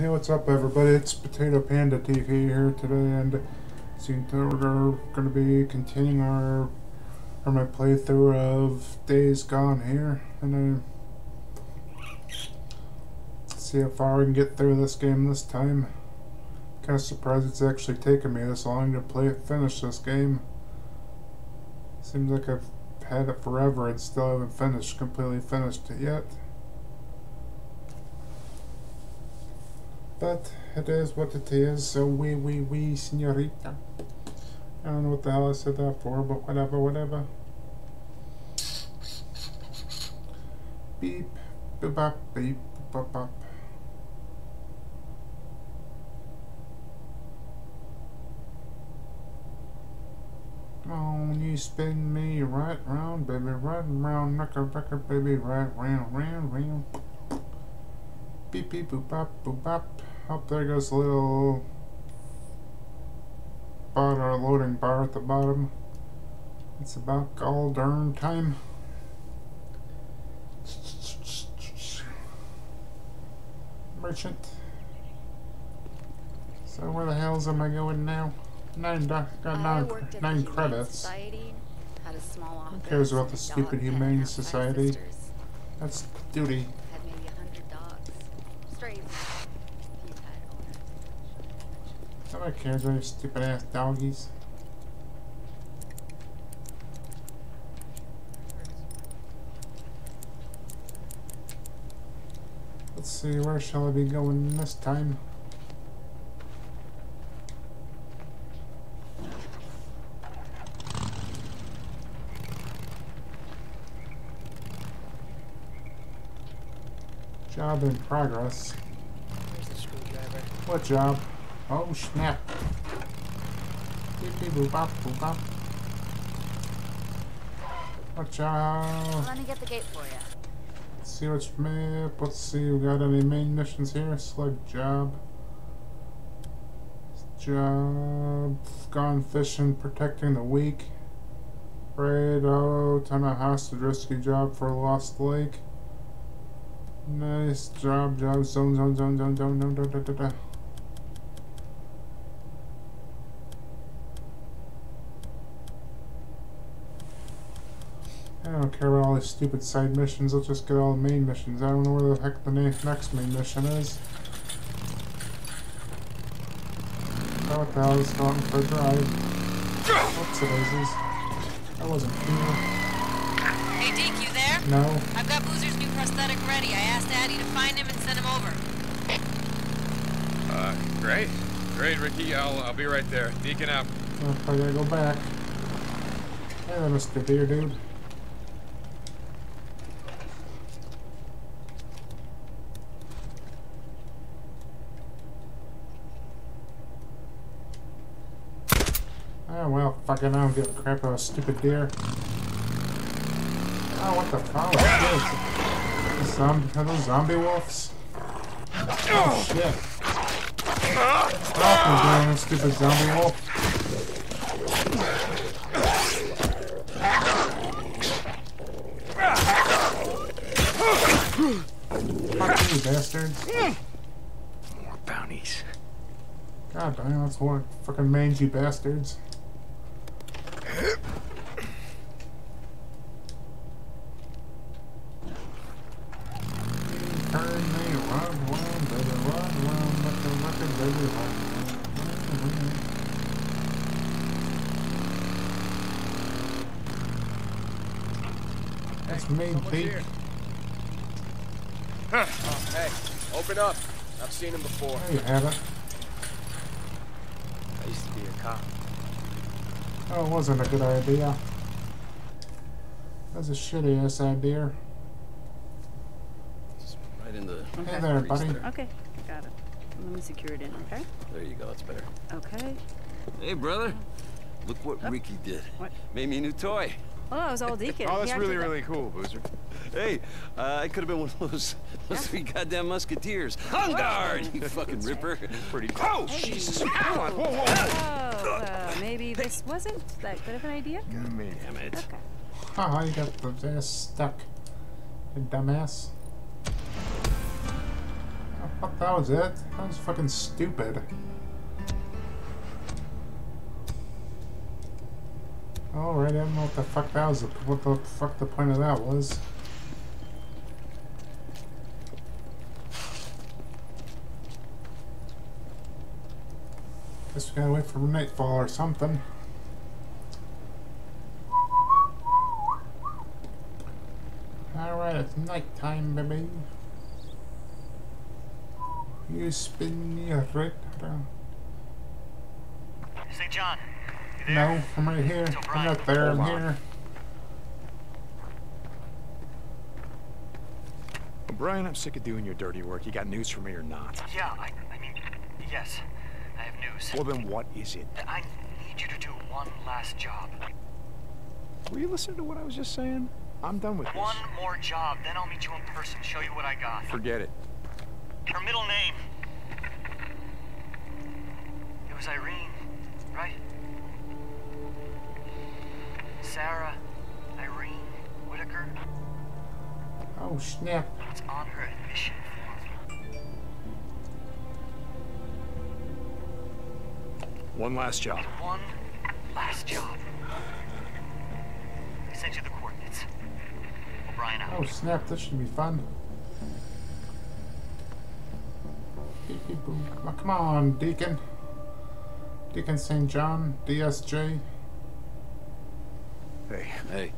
Hey, what's up, everybody? It's Potato Panda TV here today, and seeing that we're going to be continuing my playthrough of Days Gone here, and see how far we can get through this game this time. Kind of surprised it's actually taken me this long to finish this game. Seems like I've had it forever and still haven't completely finished it yet. But it is what it is, so we, señorita. I don't know what the hell I said that for, but whatever. Beep, boop, beep, boop, bop. Oh, you spin me right round, baby, right round, record, baby, right round. Beep, beep, boop, bop, boop, bop. Up there goes a little loading bar at the bottom. It's about all darn time. Merchant. So where the hells am I going now? Nine credits. Who cares about the stupid Humane Society? That's duty. Nobody cares about your stupid ass doggies. Let's see, where shall I be going this time? Job in progress. Where's the screwdriver? What job? Oh snap! Boop bop. Watch out! Let me get the gate for you. Let's see what's map. Let's see. We got any main missions here? Select job. Gone fishing, protecting the weak. Raid. Oh, time of hostage rescue job for Lost Lake. Nice job. Zone. I don't care about all these stupid side missions, let's just get all the main missions. I don't know where the heck the next main mission is. Oh, what the hell is going for a drive? What's the daisies? That wasn't cool. Hey, Deke, you there? No. I've got Boozer's new prosthetic ready. I asked Addy to find him and send him over. Great, Ricky. I'll be right there. Deacon out. I gotta go back. Hey, Mr. Beer, dude. Oh well, fucking I don't give a crap about a stupid deer. Oh, what the fuck? Are those zombie wolves? Oh shit. What happened to that stupid zombie wolf? Fuck you bastards. More bounties. God damn, that's one fucking mangy bastards. That's me, Pete. Hey, open up. I've seen him before. There you have it. I used to be a cop. Oh, it wasn't a good idea. That's a shitty ass idea. Just right in the. Okay. Hey there, buddy. Okay, got it. Let me secure it in, okay? There you go, it's better. Okay. Hey, brother. Look what Ricky did. What? Made me a new toy. Oh, I was all Deacon. Oh, that's really cool, Boozer. Hey, I could have been one of those three goddamn musketeers. On guard, you fucking ripper. Pretty cool. Oh, hey. Jesus. Whoa. Maybe this wasn't that good of an idea? Damn it. Okay. Haha, you got the ass stuck. You dumbass. thought that was it. That was fucking stupid. Alright, I don't know what the fuck that was, what the fuck the point of that was. Guess we gotta wait for nightfall or something. Alright, it's nighttime, baby. You spin your right around. St. John. No, I'm right here. I'm not there, I'm here. O'Brien, I'm sick of doing your dirty work. You got news for me or not? Yeah, I mean, yes, I have news. Well, then what is it? I need you to do one last job. Were you listening to what I was just saying? I'm done with this. One more job, then I'll meet you in person, show you what I got. Forget it. Her middle name. It was Irene, right? Sarah Irene Whitaker. Oh, snap. It's on her admission form. One last job. One last job. I sent you the coordinates. O'Brien out. Oh, snap. This should be fun. Oh, come on, Deacon. Deacon St. John, DSJ. Hey,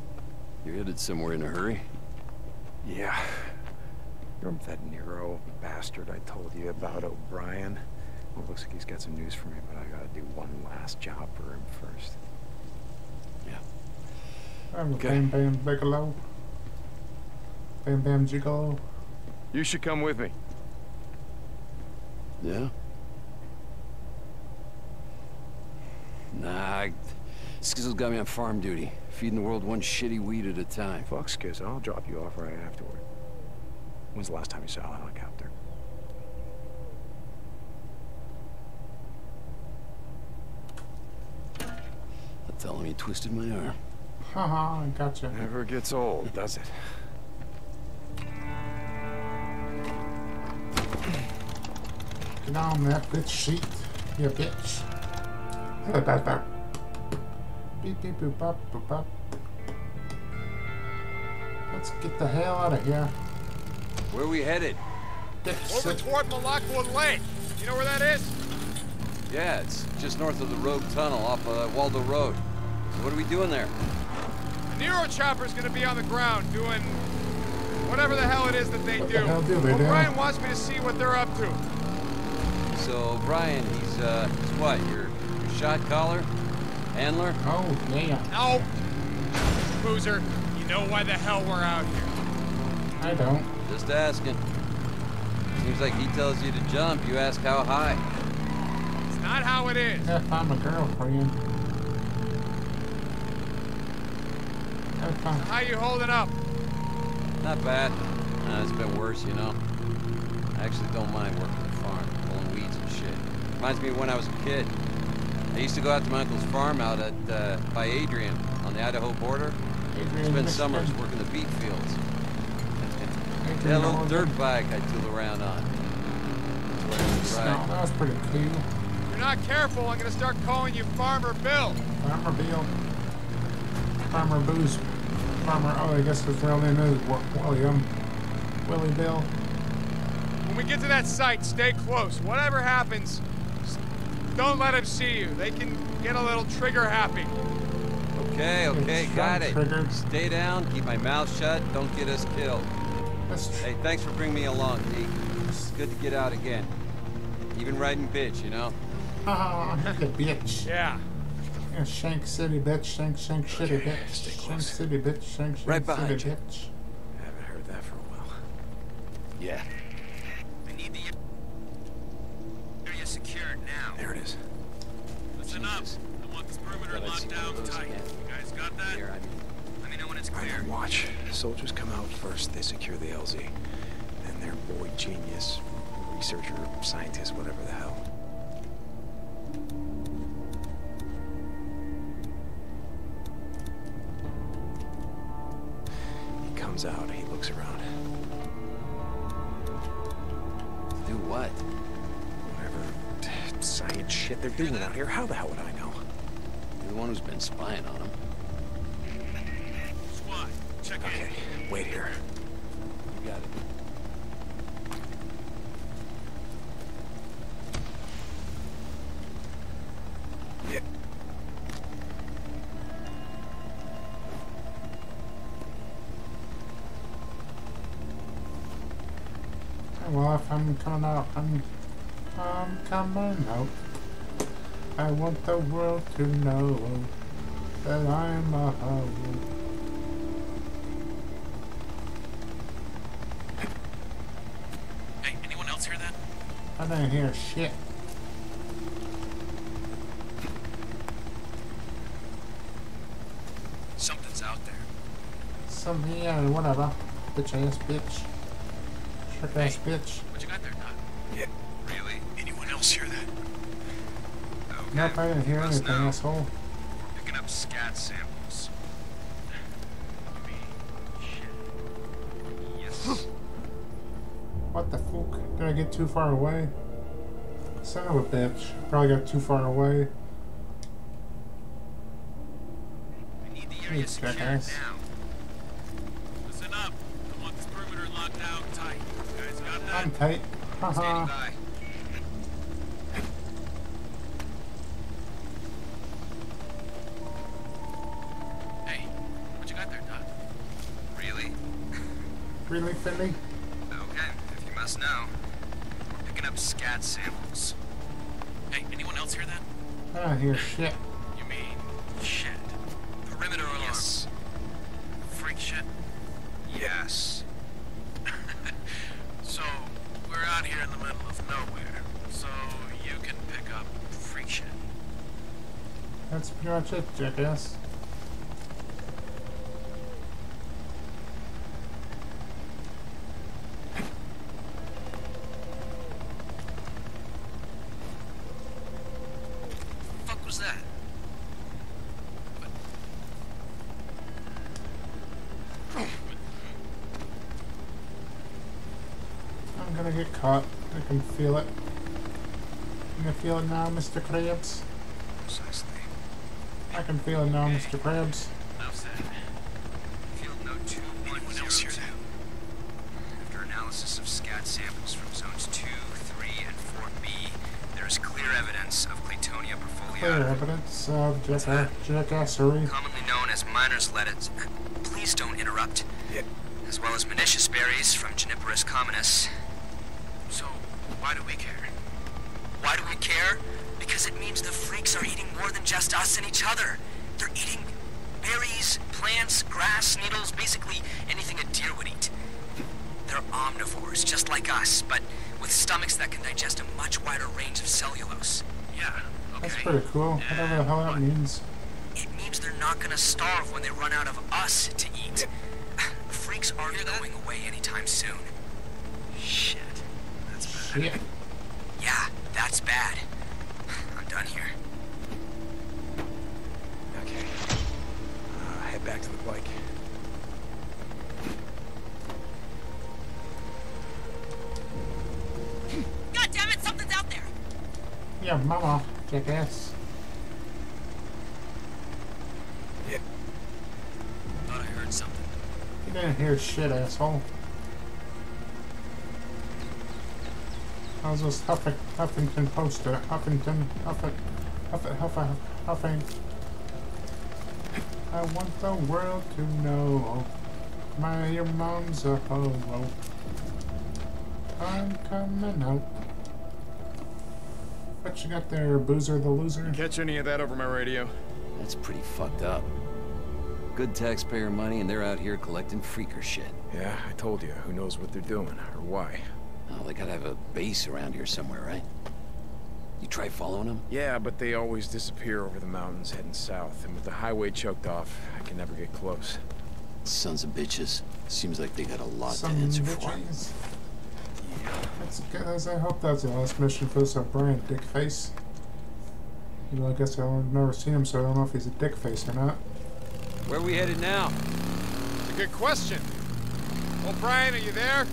you're headed somewhere in a hurry? Yeah. Remember that Nero bastard I told you about, O'Brien? Well, looks like he's got some news for me, but I gotta do one last job for him first. Yeah. I'm okay. Bam Bam Bigelow. Bam Bam Gigolo. You should come with me. Yeah? Nah, Skizzle's got me on farm duty, feeding the world one shitty weed at a time. Fuck Skizzle, I'll drop you off right afterward. When's the last time you saw a helicopter? I'll tell him you twisted my arm. Haha, gotcha. Never gets old, does it? Get on that bitch sheet, you bitch. Beep, beep, boop, bop, boop, bop. Let's get the hell out of here. Where are we headed? Over toward Malacqua Lake. You know where that is? Yeah, it's just north of the Rogue Tunnel off Waldo Road. So what are we doing there? The Nero chopper's gonna be on the ground doing whatever the hell it is that they do. What the hell do they do? O'Brien wants me to see what they're up to. So O'Brien, he's what? Your shot caller? Handler? Oh, yeah. No! Boozer, you know why the hell we're out here. I don't. Just asking. Seems like he tells you to jump, you ask how high. It's not how it is. Yeah, if I'm a girlfriend. So how you holding up? Not bad. No, it's been worse, you know. I actually don't mind working the farm, pulling weeds and shit. Reminds me of when I was a kid. I used to go out to my uncle's farm out at by Adrian on the Idaho border. Adrian spent summers working the beet fields. That little dirt bike I tool around on. That's what I ride. That was pretty cool. If you're not careful, I'm gonna start calling you Farmer Bill. Farmer Bill. Farmer Booze. Farmer. Oh, I guess his real name is William. Willie Bill. When we get to that site, stay close. Whatever happens. Don't let him see you. They can get a little trigger happy. Okay, got it. Triggered. Stay down, keep my mouth shut, don't get us killed. Hey, thanks for bringing me along, D. It's good to get out again. Even riding bitch, you know? Oh, the bitch. Yeah. Yeah. Shank City, bitch. Shank City, bitch. Shank City, bitch. Shank right behind City, you. Bitch. I haven't heard that for a while. Yeah. There it is. Listen up. I want this perimeter locked down tight. You guys got that? Here, let me know when it's clear. Right, watch. The soldiers come out first. They secure the LZ. Then their boy genius, researcher, scientist, whatever the hell. He comes out. He looks around. Do what? Whatever science shit they're doing out here, how the hell would I know? You're the one who's been spying on them. Squad, check in. Okay, wait here. You got it. I'm coming out. I want the world to know that I'm a home. Hey, anyone else hear that? I don't hear shit. Something's out there. Something, yeah, whatever. Bitch ass bitch. Shit ass bitch. Nope, I didn't hear anything, asshole. We're picking up scat samples. Yes. What the fuck? Did I get too far away? Son of a bitch. Probably got too far away. I need the area secured now. Listen up. I want this perimeter locked down tight. You guys got that? I'm tight. Haha. Really, Finley? Okay, if you must know. We're picking up scat samples. Hey, anyone else hear that? I don't hear shit. You mean shit? Perimeter alarm. Yes. Freak shit? Yes. So, we're out here in the middle of nowhere. So, you can pick up freak shit. That's pretty much it, jackass. Feel it. You can feel it now, Mr. Krabs. Precisely. I can feel it now, okay. Mr. Krabs. Enough said. Field note 210. After analysis of scat samples from zones 2, 3, and 4B, there is clear evidence of Claytonia portfolio. Clear evidence of jackassery. Commonly known as Miner's Lettuce. Please don't interrupt. Yeah. As well as Minicious Berries from Juniperus Communis. Why do we care? Why do we care? Because it means the freaks are eating more than just us and each other. They're eating berries, plants, grass, needles, basically anything a deer would eat. They're omnivores, just like us, but with stomachs that can digest a much wider range of cellulose. Yeah, okay. That's pretty cool. I don't know the hell that means. It means they're not gonna starve when they run out of us to eat. Freaks aren't going away anytime soon. Shit. Yeah. Yeah, that's bad. I'm done here. Okay. Head back to the bike. God damn it, something's out there. Yeah, mama, jackass. Yeah. Thought I heard something. You didn't hear shit, asshole. How's this Huffington poster? Huffington. I want the world to know your mom's a homo. I'm coming out. What you got there, Boozer the Loser? Catch any of that over my radio? That's pretty fucked up. Good taxpayer money and they're out here collecting freaker shit. Yeah, I told you. Who knows what they're doing or why. Oh, they gotta have a base around here somewhere, right? You try following them? Yeah, but they always disappear over the mountains heading south, and with the highway choked off, I can never get close. Sons of bitches. Seems like they got a lot to answer for. Yeah. That's guys, I hope that's the last mission for this O'Brien dickface. You know, I guess I've never seen him, so I don't know if he's a dickface or not. Where are we headed now? That's a good question. O'Brien, are you there?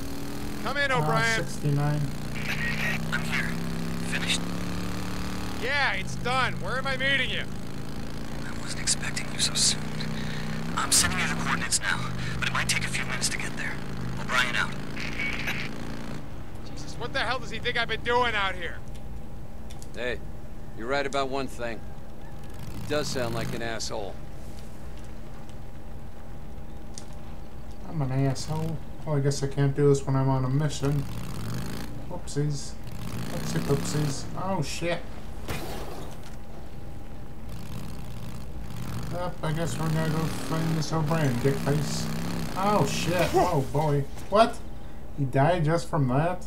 Come in, O'Brien. 69. I'm here. Finished? Yeah, it's done. Where am I meeting you? I wasn't expecting you so soon. I'm sending you the coordinates now, but it might take a few minutes to get there. O'Brien out. Jesus, what the hell does he think I've been doing out here? Hey, you're right about one thing. He does sound like an asshole. I'm an asshole. Well, I guess I can't do this when I'm on a mission. Whoopsies. Oopsie poopsies. Oh, shit. Up, I guess we're gonna go find this O'Brien dickface. Oh, shit. Oh, boy. What? He died just from that?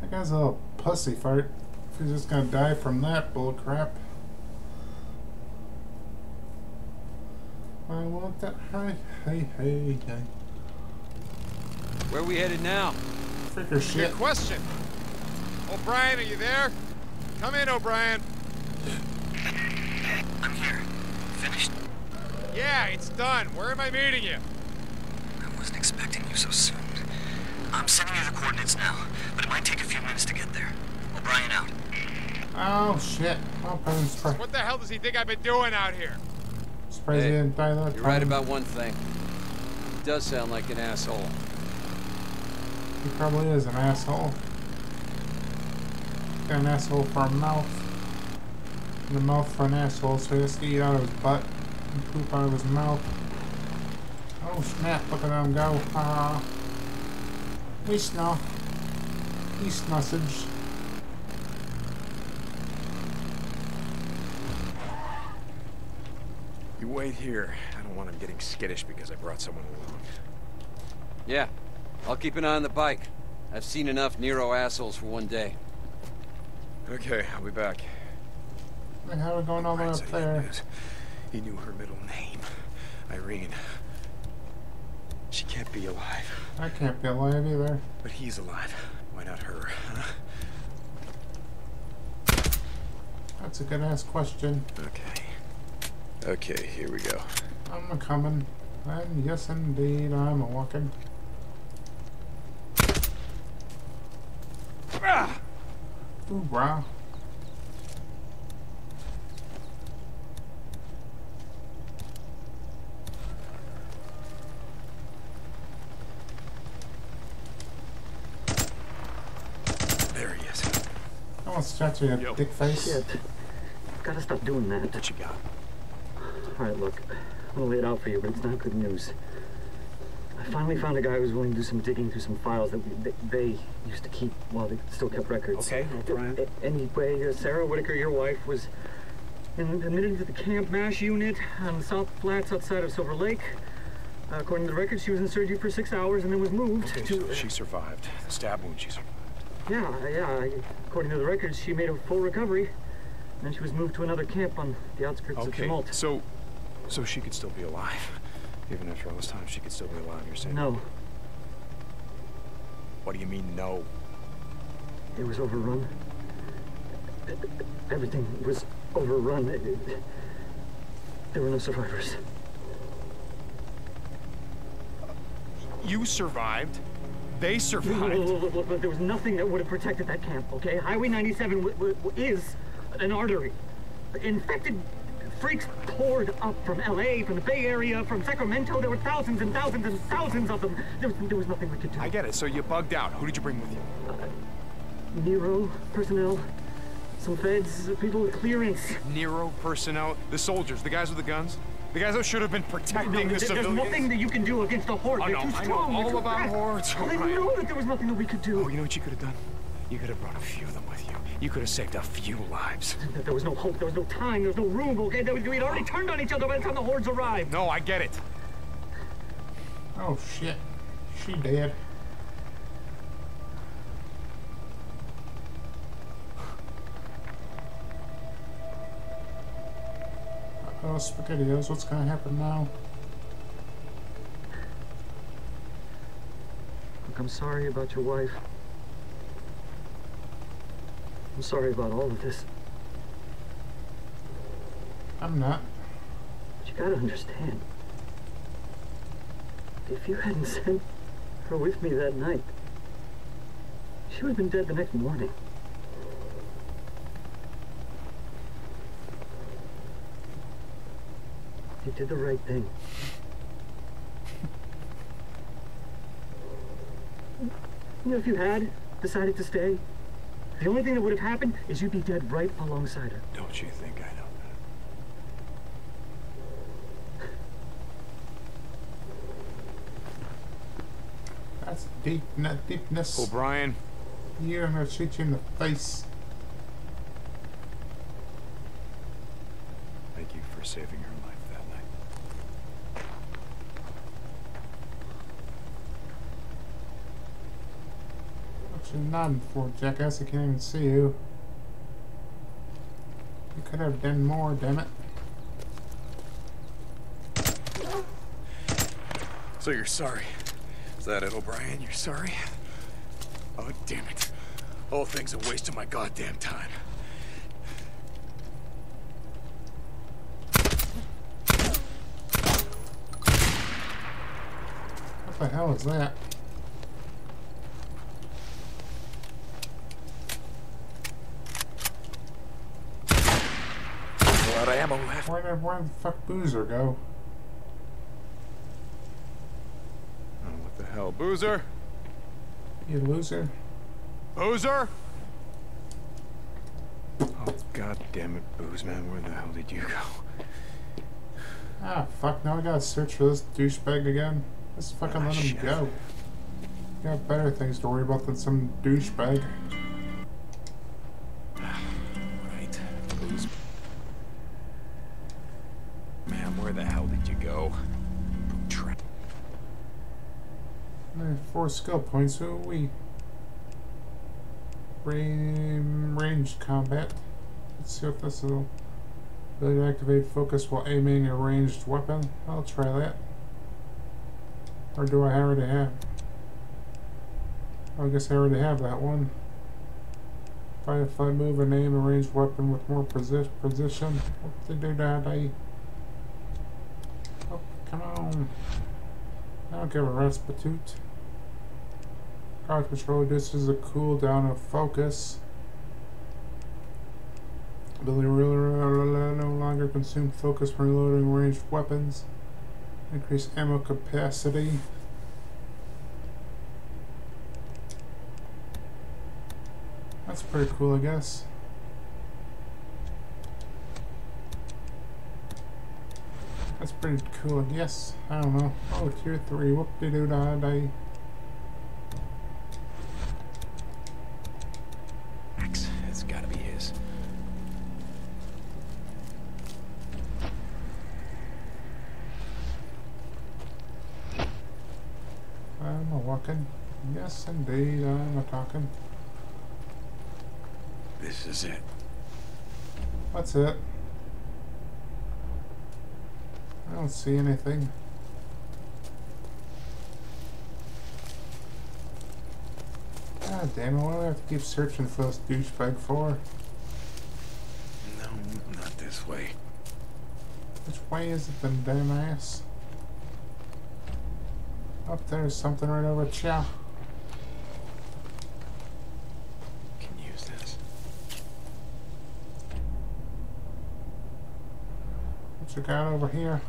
That guy's a little pussy fart. He's just gonna die from that bull crap. I want that. Hey, hey, hey, hey. Where are we headed now? Freaker shit. Good question. O'Brien, are you there? Come in, O'Brien. I'm here. Finished? Yeah, it's done. Where am I meeting you? I wasn't expecting you so soon. I'm sending you the coordinates now, but it might take a few minutes to get there. O'Brien out. Oh, shit. I'll put him spray. What the hell does he think I've been doing out here? Hey, you're right about one thing. He does sound like an asshole. He probably is an asshole. Got an asshole for a mouth. And a mouth for an asshole, so he has to eat out of his butt and poop out of his mouth. Oh snap, look at him go. We snuff. He snussage. You wait here. I don't want him getting skittish because I brought someone along. Yeah. I'll keep an eye on the bike. I've seen enough Nero assholes for one day. Okay, I'll be back. And how are we going all the way up there? He knew her middle name. Irene. She can't be alive. I can't be alive either. But he's alive. Why not her, huh? That's a good-ass question. Okay. Okay, here we go. I'm a-coming. And yes, indeed, I'm a-walking. Ah! Ooh, brah. There he is. I want to statue you, dick face. Shit. Gotta stop doing that. What you got? Alright, look, I'm gonna lay it out for you, but it's not good news. I finally found a guy who was willing to do some digging through some files that they used to keep while they still kept records. Okay, O'Brien. Anyway, Sarah Whitaker, your wife, was admitted to the Camp MASH unit on the South Flats outside of Silver Lake. According to the records, she was in surgery for 6 hours and then was moved to... So she survived. The stab wound, she survived. Yeah. According to the records, she made a full recovery, and she was moved to another camp on the outskirts of Tumalo. So she could still be alive. Even after all this time, she could still be alive, you're saying? No. What do you mean, no? It was overrun. Everything was overrun. There were no survivors. You survived? They survived? Look, there was nothing that would have protected that camp, okay? Highway 97 is an artery. Infected... Freaks poured up from LA, from the Bay Area, from Sacramento. There were thousands and thousands and thousands of them. There was nothing we could do. I get it. So you bugged out. Who did you bring with you? Nero personnel. Some feds, people with clearance. Nero personnel? The soldiers, the guys with the guns? The guys that should have been protecting the civilians? There's nothing that you can do against the horde. Oh, they're too strong. I know all about hordes. Well, I know that there was nothing that we could do. Oh, you know what you could have done? You could have brought a few of them with you. You could have saved a few lives. There was no hope, there was no time, there was no room, okay? We'd already turned on each other by the time the hordes arrived. No, I get it. Oh, shit. She dead. Uh-oh, SpaghettiOs, what's gonna happen now? Look, I'm sorry about your wife. I'm sorry about all of this. I'm not. But you gotta understand. If you hadn't sent her with me that night, she would have been dead the next morning. He did the right thing. You know, if you had decided to stay, the only thing that would have happened is you'd be dead right alongside her. Don't you think I know that? That's deep, not deepness. O'Brien. You're gonna shoot you in the face. Thank you for saving her life that night. What you nodding for, jackass? I can't even see you. You could have done more, damn it. So you're sorry. Is that it, O'Brien? You're sorry? Oh, damn it. Whole thing's a waste of my goddamn time. What the hell is that? A lot of ammo left. Where the fuck Boozer go? Oh, what the hell, Boozer? You loser. Boozer! Oh, god damn it, Booze man, where the hell did you go? Ah, fuck, now I gotta search for this douchebag again. Let's fucking let him go. You got better things to worry about than some douchebag. Right. Please. Man, where the hell did you go? Trap. 4 skill points. Who are we? Ranged combat. Let's see if this will ability to activate focus while aiming a ranged weapon. I'll try that. Or do I already have? I guess I already have that one. Firefly move and aim a ranged weapon with more precision. What did they do that day? Oh, come on. I don't give a raspatoot. Card control reduces the cooldown of focus. Ability no longer consume focus when reloading ranged weapons. Increase ammo capacity. That's pretty cool, I guess. That's pretty cool, I guess. I don't know. Oh, tier 3. Whoop-de-doo-da-day. Axe. It's gotta be his. I'm a walking. Yes, indeed, I'm a talking. This is it. That's it. I don't see anything. God damn it, what do I have to keep searching for this douchebag for? No, not this way. Which way is it then, damn ass? Up there's something right over chow. Can use this. What you got over here?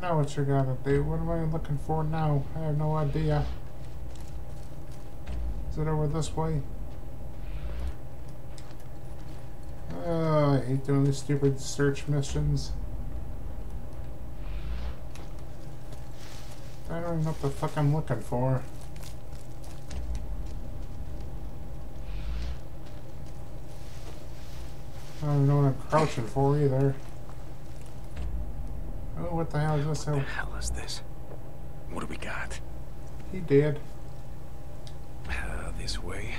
Now what you gotta do? What am I looking for now? I have no idea. Is it over this way? I hate doing these stupid search missions. I don't even know what the fuck I'm looking for. I don't even know what I'm crouching for either. Oh, what the hell is this? What the hell is this? What do we got? He did. This way.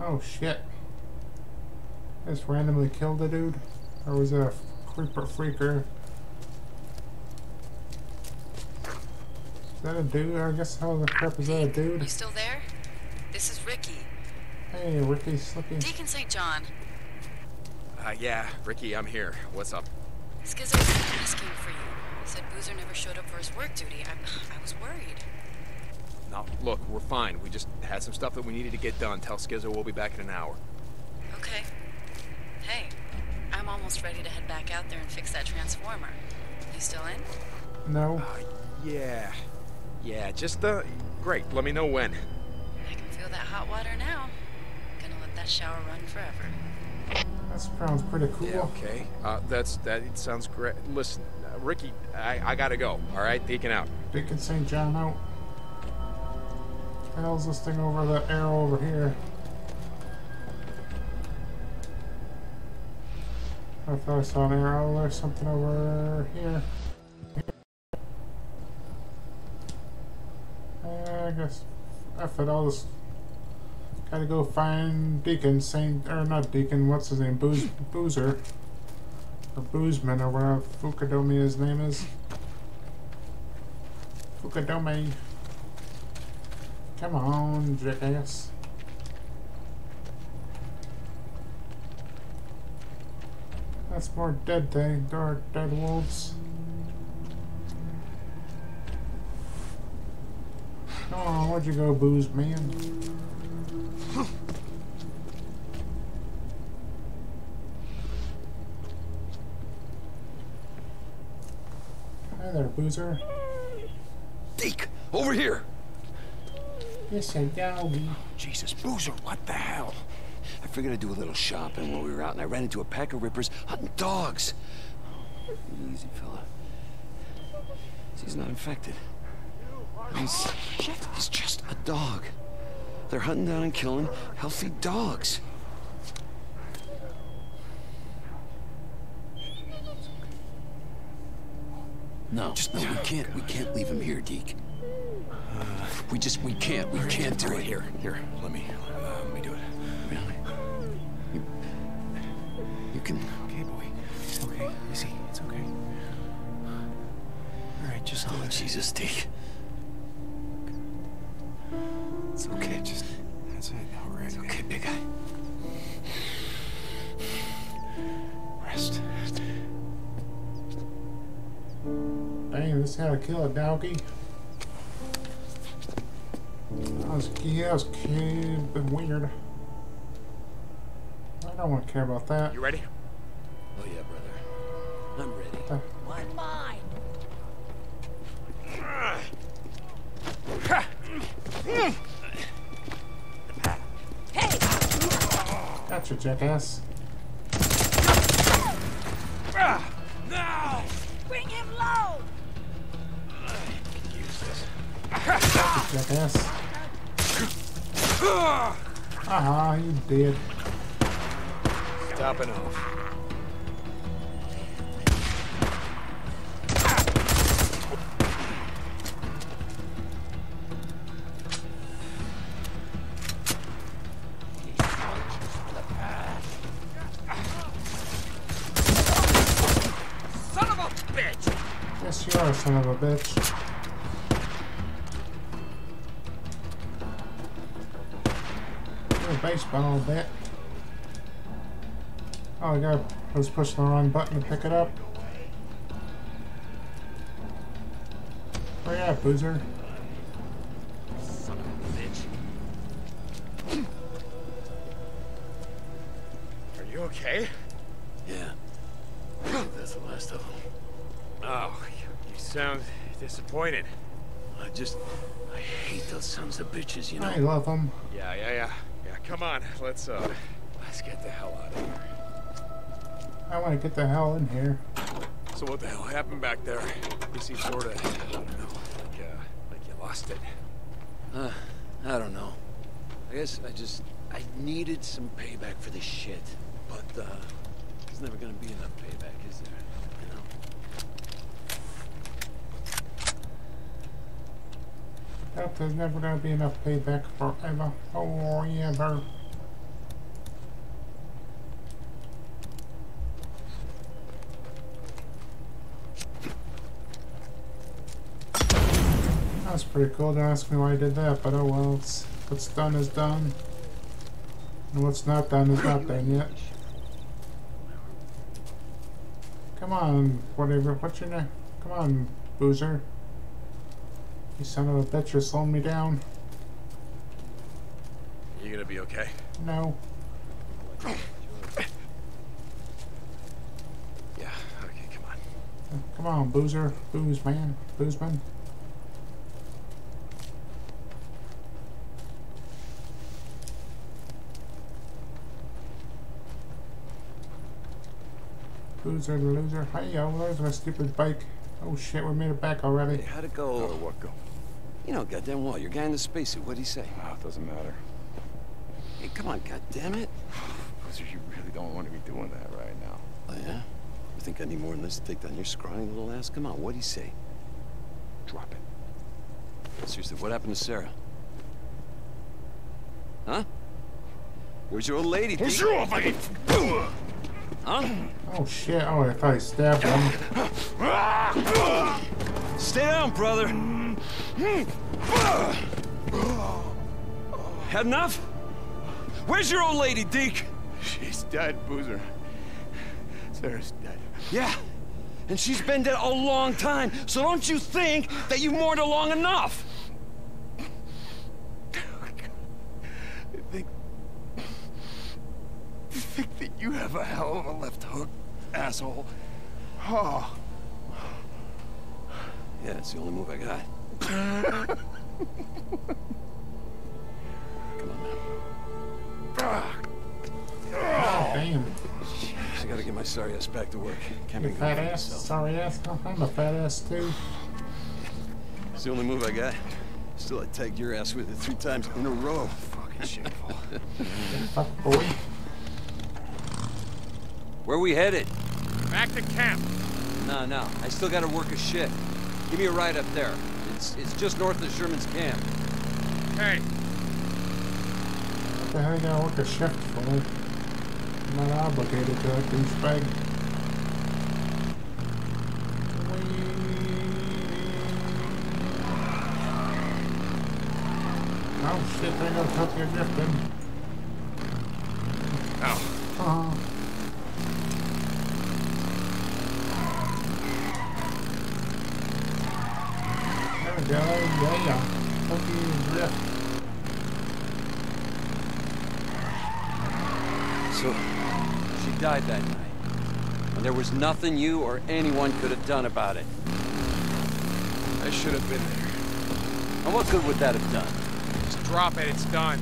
Oh shit. I just randomly killed a dude, or was it a creeper freaker? Is that a dude? I guess how the crap is that a dude? You still there? This is Ricky. Hey, Ricky Slippy. Deacon St. John. Yeah, Ricky, I'm here. What's up? Schizo's asking for you. Said Boozer never showed up for his work duty. I was worried. No, look, we're fine. We just had some stuff that we needed to get done. Tell Schizo we'll be back in an hour. Okay. Hey, I'm almost ready to head back out there and fix that transformer. You still in? No. Yeah, just, great. Let me know when. I can feel that hot water now. Gonna let that shower run forever. That sounds pretty cool. Yeah, okay. It sounds great. Listen, Ricky, I gotta go. Alright, Deacon out. Deacon St. John out. What the hell's this thing over the arrow over here? I thought I saw an arrow or something over here. I guess after all this, gotta go find Deacon St. or not Deacon, what's his name? Boozer. Or Boozman or whatever Fukudomi his name is. Fukudomi. Come on, jackass. That's more dead thing. There are dead wolves. Come on, where'd you go, booze man? Hi there, boozer. Deke, over here. Yes, I know. Jesus, Boozer, what the hell? I figured I'd do a little shopping while we were out, and I ran into a pack of rippers hunting dogs. Oh, easy, fella. He's not infected. He's just a dog. They're hunting down and killing healthy dogs. No, we can't leave him here, Deke. We can't do it here. Here, let me do it. Really? You can. Okay, boy. It's okay. Easy. It's okay. All right, just do it. Jesus, Deke. It's okay. Just. That's it. All right. It's okay, big guy. Rest. Dang, this is how to kill a doggy. Yes, kid, been weird. I don't want to care about that. You ready? Oh yeah, brother. I'm ready. One mine. Hey! Gotcha, jackass. Now! Bring him low. I can use this. Gotcha, jackass. Aha, you did. Stopping off. Son of a bitch! Yes, you are, son of a bitch. Baseball bat. Oh, I was pushing the wrong button to pick it up. Where you at, Boozer? Son of a bitch. Are you okay? Yeah. That's the last of them. Oh, you sound disappointed. I hate those sons of bitches, you know. I love them. Yeah. Come on, let's get the hell out of here. I want to get the hell in here. So what the hell happened back there? You see, sort of, I don't know, like you lost it. I don't know. I guess I needed some payback for this shit, but there's never gonna be enough payback, is there? You know. Nope, there's never gonna be enough payback forever. Oh, yeah, bro. That was pretty cool. Don't ask me why I did that, but oh well. What's done is done. And what's not done is not done yet. Come on, whatever. What's your name? Come on, Boozer. You son of a bitch, you're slowing me down. You gonna be okay? No. Yeah, okay, come on. Come on, boozer. Booze man. Boozman. Loser, loser. Hey, yo, there's my stupid bike. Oh shit, we made it back already. Hey, how'd it go? How'd what go? You know, goddamn well, your guy in the spacesuit, what'd he say? Oh, it doesn't matter. Hey, come on, goddamn it. Loser, you really don't want to be doing that right now. Oh, yeah? You think I need more than this to take down your scrawny little ass? Come on, what'd he say? Drop it. Seriously, what happened to Sarah? Huh? Where's your old lady? Where's your old lady? Huh? Oh shit, oh, I thought he stabbed him. Stay down, brother. Had enough? Where's your old lady, Deke? She's dead, Boozer. Sarah's dead. Yeah, and she's been dead a long time, so don't you think that you mourned her long enough? I think that you have a hell of a left hook, asshole. Oh. Yeah, it's the only move I got. Come on, man. Oh, damn. I gotta get my sorry ass back to work. Can't be fat ass, sorry ass. I'm a fat ass too. It's the only move I got. Still, I tagged your ass with it 3 times in a row. Fucking shameful. Fuck boy. Where are we headed? Back to camp. No, no. I still gotta work a shift. Give me a ride up there. It's just north of Sherman's camp. Hey. What the hell you gotta work a shift for? I'm not obligated to it, these bags. Oh shit, they gotta cut your drifting. Ow. Oh. Yeah, yeah, yeah. Fucking yeah. So, she died that night. And there was nothing you or anyone could have done about it. I should have been there. And what good would that have done? Just drop it, it's done.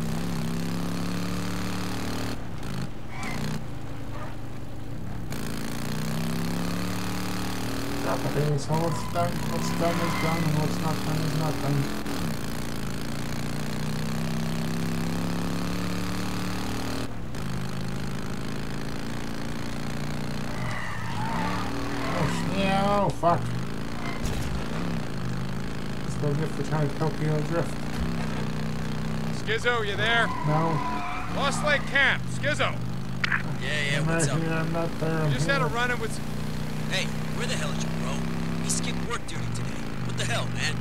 Okay, so what's done is done, and what's not done is not done. Oh, yeah, oh, fuck. That's no good for trying to Tokyo Drift. Schizo, you there? No. Lost Lake Camp, Schizo. Yeah, I'm what's right up? Here, I'm not there. I'm just here. Had a run-in with... Hey, where the hell is you? He skipped work duty today. What the hell, man?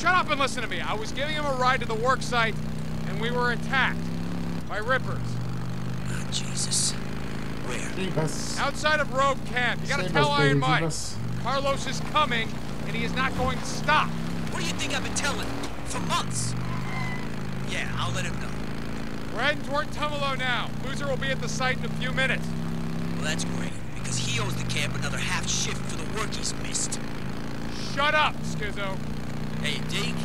Shut up and listen to me. I was giving him a ride to the work site, and we were attacked by rippers. Oh, Jesus. Where? Outside of Rogue Camp. You gotta tell Iron Mike. Carlos is coming, and he is not going to stop. What do you think I've been telling him? For months. Yeah, I'll let him know. We're heading toward Tumalo now. Boozer will be at the site in a few minutes. Well, that's great. He owes the camp another half shift for the work he's missed. Shut up, Schizo. Hey, Deke.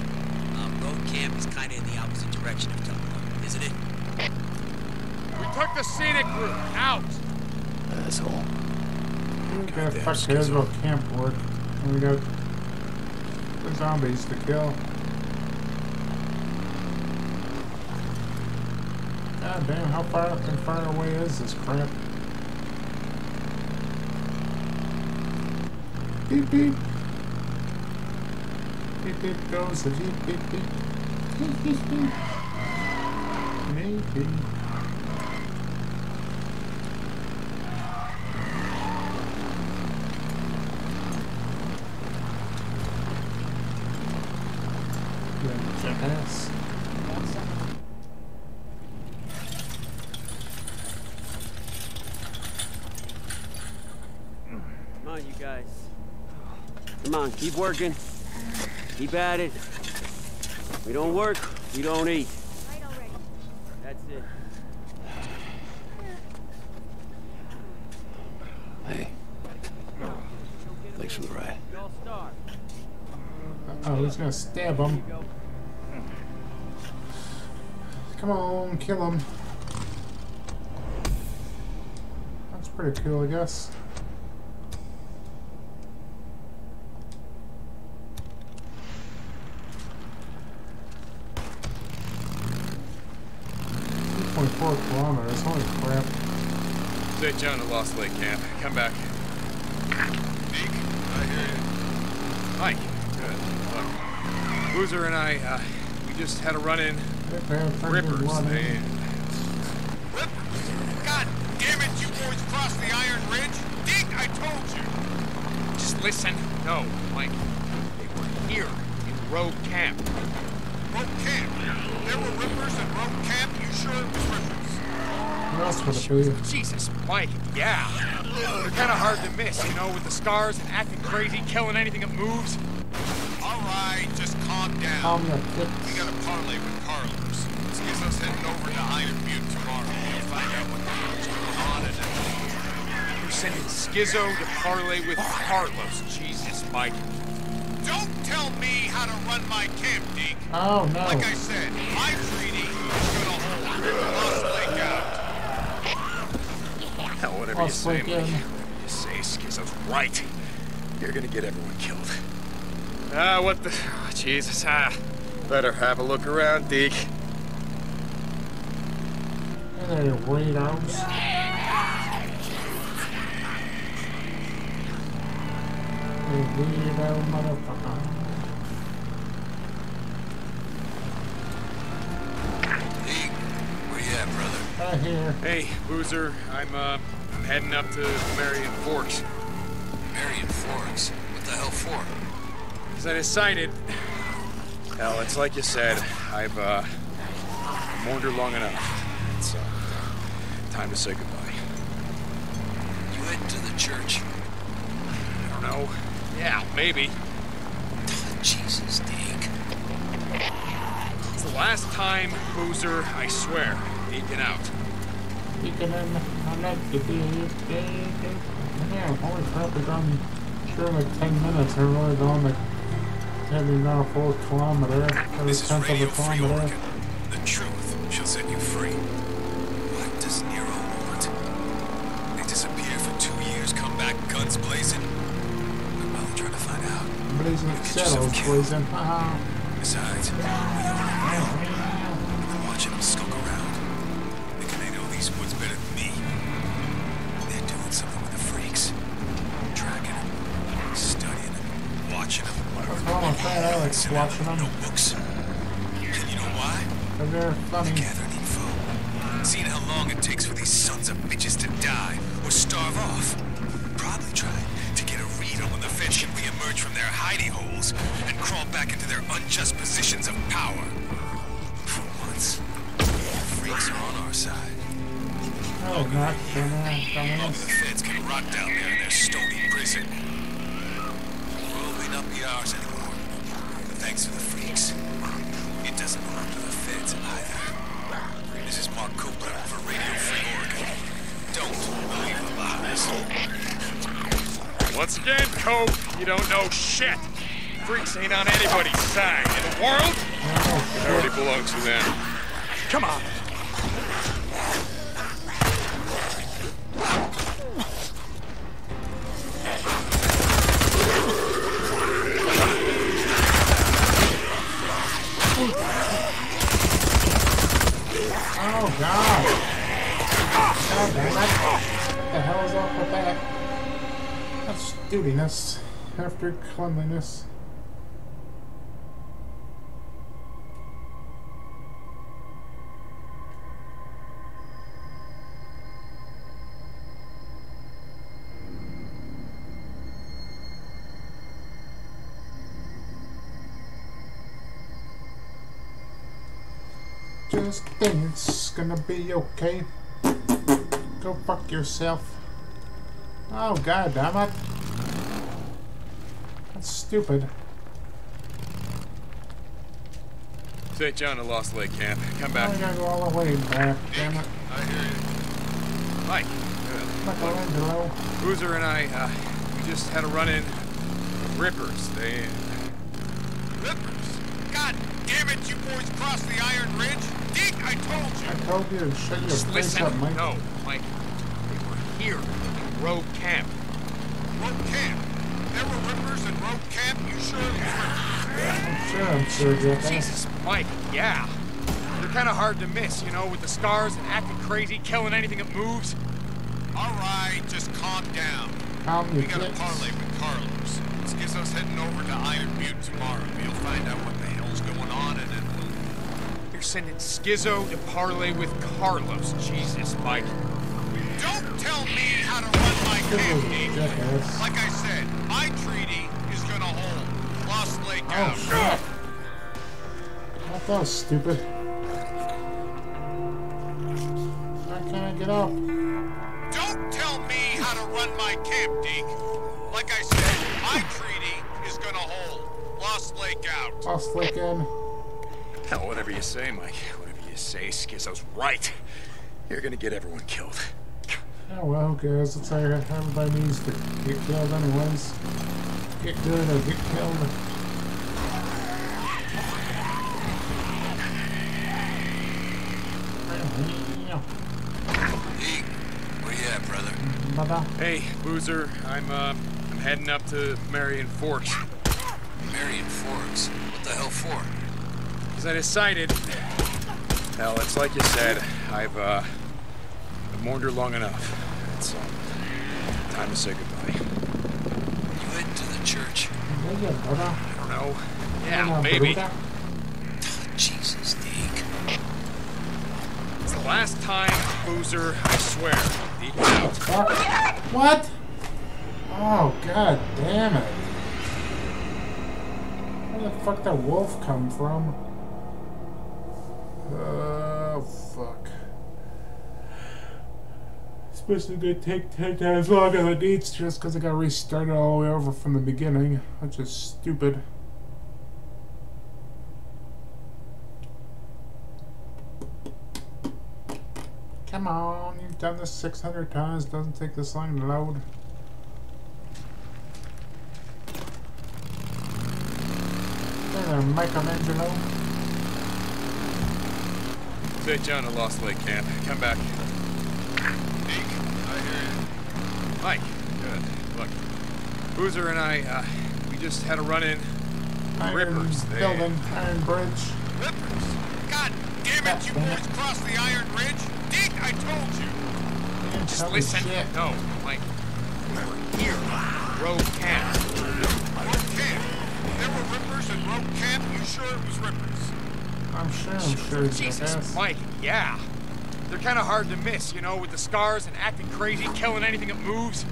Road camp is kind of in the opposite direction of Tumalo, isn't it? We took the scenic route. Out. Asshole. We got fucked heads with camp work, and we got the zombies to kill. God damn! How far up and far away is this crap? Beep beep. Beep beep goes the beep beep beep. Beep beep beep. Maybe. Jackass. Come on, you guys. Come on, keep working. Keep at it. We don't work, we don't eat. Right already. That's it. Hey. Thanks for the ride. Uh-oh, he's gonna stab him. Come on, kill him. That's pretty cool, I guess. St. John at Lost Lake Camp. Come back. Deke, I hear you. Mike, good. Look, Boozer and I, we just had a run-in. Rippers, man. Rippers? God damn it, you boys crossed the Iron Ridge? Deke, I told you! Just listen. No, Mike. They were here, in Rogue Camp. Rogue Camp? There were Rippers in Rogue Camp? You sure it was Rippers? Jesus, Mike, yeah. They're kind of hard to miss, you know, with the scars and acting crazy, killing anything that moves. All right, just calm down. We got a parlay with Carlos. This gives us heading over to Iron Butte tomorrow. We'll find out what the hell's going on in it. You're sending Schizo to parlay with Carlos. Jesus, Mike. Don't tell me how to run my camp, Deke. Oh, no. Like I said, my treaty is going to hold Lost Lake out. Hell, whatever you say, Mike. Whatever you say, Schizo's right. You're gonna get everyone killed. Ah, what the... Oh, Jesus, better have a look around, Deke. And there are weird arms. Weirdo motherfucker. Deke, where you at, brother? Hey, Boozer, I'm heading up to Marion Forks. Marion Forks? What the hell for? Because I decided... Hell, it's like you said, I've, mourned long enough. It's, time to say goodbye. You heading to the church? I don't know. Yeah, maybe. Jesus, Deke. It's the last time, Boozer, I swear. Deacon out. Deacon, I'm not to be here today. Man, holy crap, we've gone sure like 10 minutes. We're really going like every now 4 kilometers. This is Radio Free Oregon. The truth shall set you free. What does Nero want? They disappear for 2 years, come back guns blazing. They're probably trying to find out. Blazing the shadows, blazing. Besides, we don't know. I've been watching them skulk around. These woods better than me. They're doing something with the freaks. Tracking them, studying them, watching them. What's wrong with that? Notebooks. And you know why? They're gathering info. Seeing how long it takes for these sons of bitches to die or starve off. Probably trying to get a read on when the Fed should reemerge from their hidey holes and crawl back into their unjust positions of power. For once, the freaks are on our side. Oh, God. The Feds can rot down there in their stony prison. The world may not be ours anymore, but thanks to the freaks, it doesn't belong to the Feds either. This is Mark Cooper for Radio Free Oregon. Don't believe the lies. Once again, Cope, you don't know shit. Freaks ain't on anybody's side. In the world, it already belongs to them. Come on. Oh, God. God damn it. What the hell is up with that? That's stupidness after cleanliness. Just think it's gonna be okay. Go fuck yourself. Oh, God damn it. That's stupid. St. John at Lost Lake Camp. Come back. I gotta go all the way back, damn it. I hear you. Mike. Boozer and I, we just had a run-in with rippers. Rippers? God damn it, you boys crossed the Iron Ridge? Dick, I told you! I told you to shut your face up, Mike. No, Mike. They were here in Rogue Camp. Rogue Camp? There were rippers in Rogue Camp? You sure it was rippers? I'm sure, Jesus, Mike, yeah. They're kind of hard to miss, you know, with the scars and acting crazy, killing anything that moves. All right, just calm down. We got a parlay with Carlos. This gets us heading over to Iron Butte tomorrow. We'll find out what the hell's going on, and then we'll... You're sending Schizo to parlay with Carlos. Jesus, Mike. Don't tell me how to run my campaign. Like I said, my treaty is gonna hold. Lost Lake out. Oh, that was stupid. How can I get up? Run my camp, Deke. Like I said, my treaty is gonna hold. Lost Lake out. Lost Lake in. Hell, whatever you say, Mike. Whatever you say, Schizo's right. You're gonna get everyone killed. Oh well, who cares? It's how everybody needs to get killed anyways. Get good or get killed. Hey, Boozer, I'm heading up to Marion Forks. Marion Forks? What the hell for? Because I decided... Hell, it's like you said, I've mourned her long enough. It's time to say goodbye. You heading to the church? I don't know. Yeah, maybe. Oh, Jesus, Deke. It's the last time, Boozer, I swear. What? Oh, god damn it. Where the fuck did wolf come from? Oh, fuck. It's supposed to take 10 times longer than it needs just because I got restarted all the way over from the beginning. That's just stupid. Come on, you've done this 600 times, doesn't take this long to load. There's a Michelangelo. St. John at Lost Lake Camp. Come back. Deke, I hear you. Mike, good. Look, Boozer and I, we just had a run-in. Rippers. Building, Iron Bridge. Rippers? God damn it, you boys crossed the Iron Ridge? I told you. Man, just listen. Shit. No, like we were here. Rogue Camp. Rogue Camp. There were rippers in Rogue Camp. You sure it was rippers? I'm sure. Jesus, Mike. Yeah. They're kind of hard to miss, you know, with the scars and acting crazy, killing anything that moves.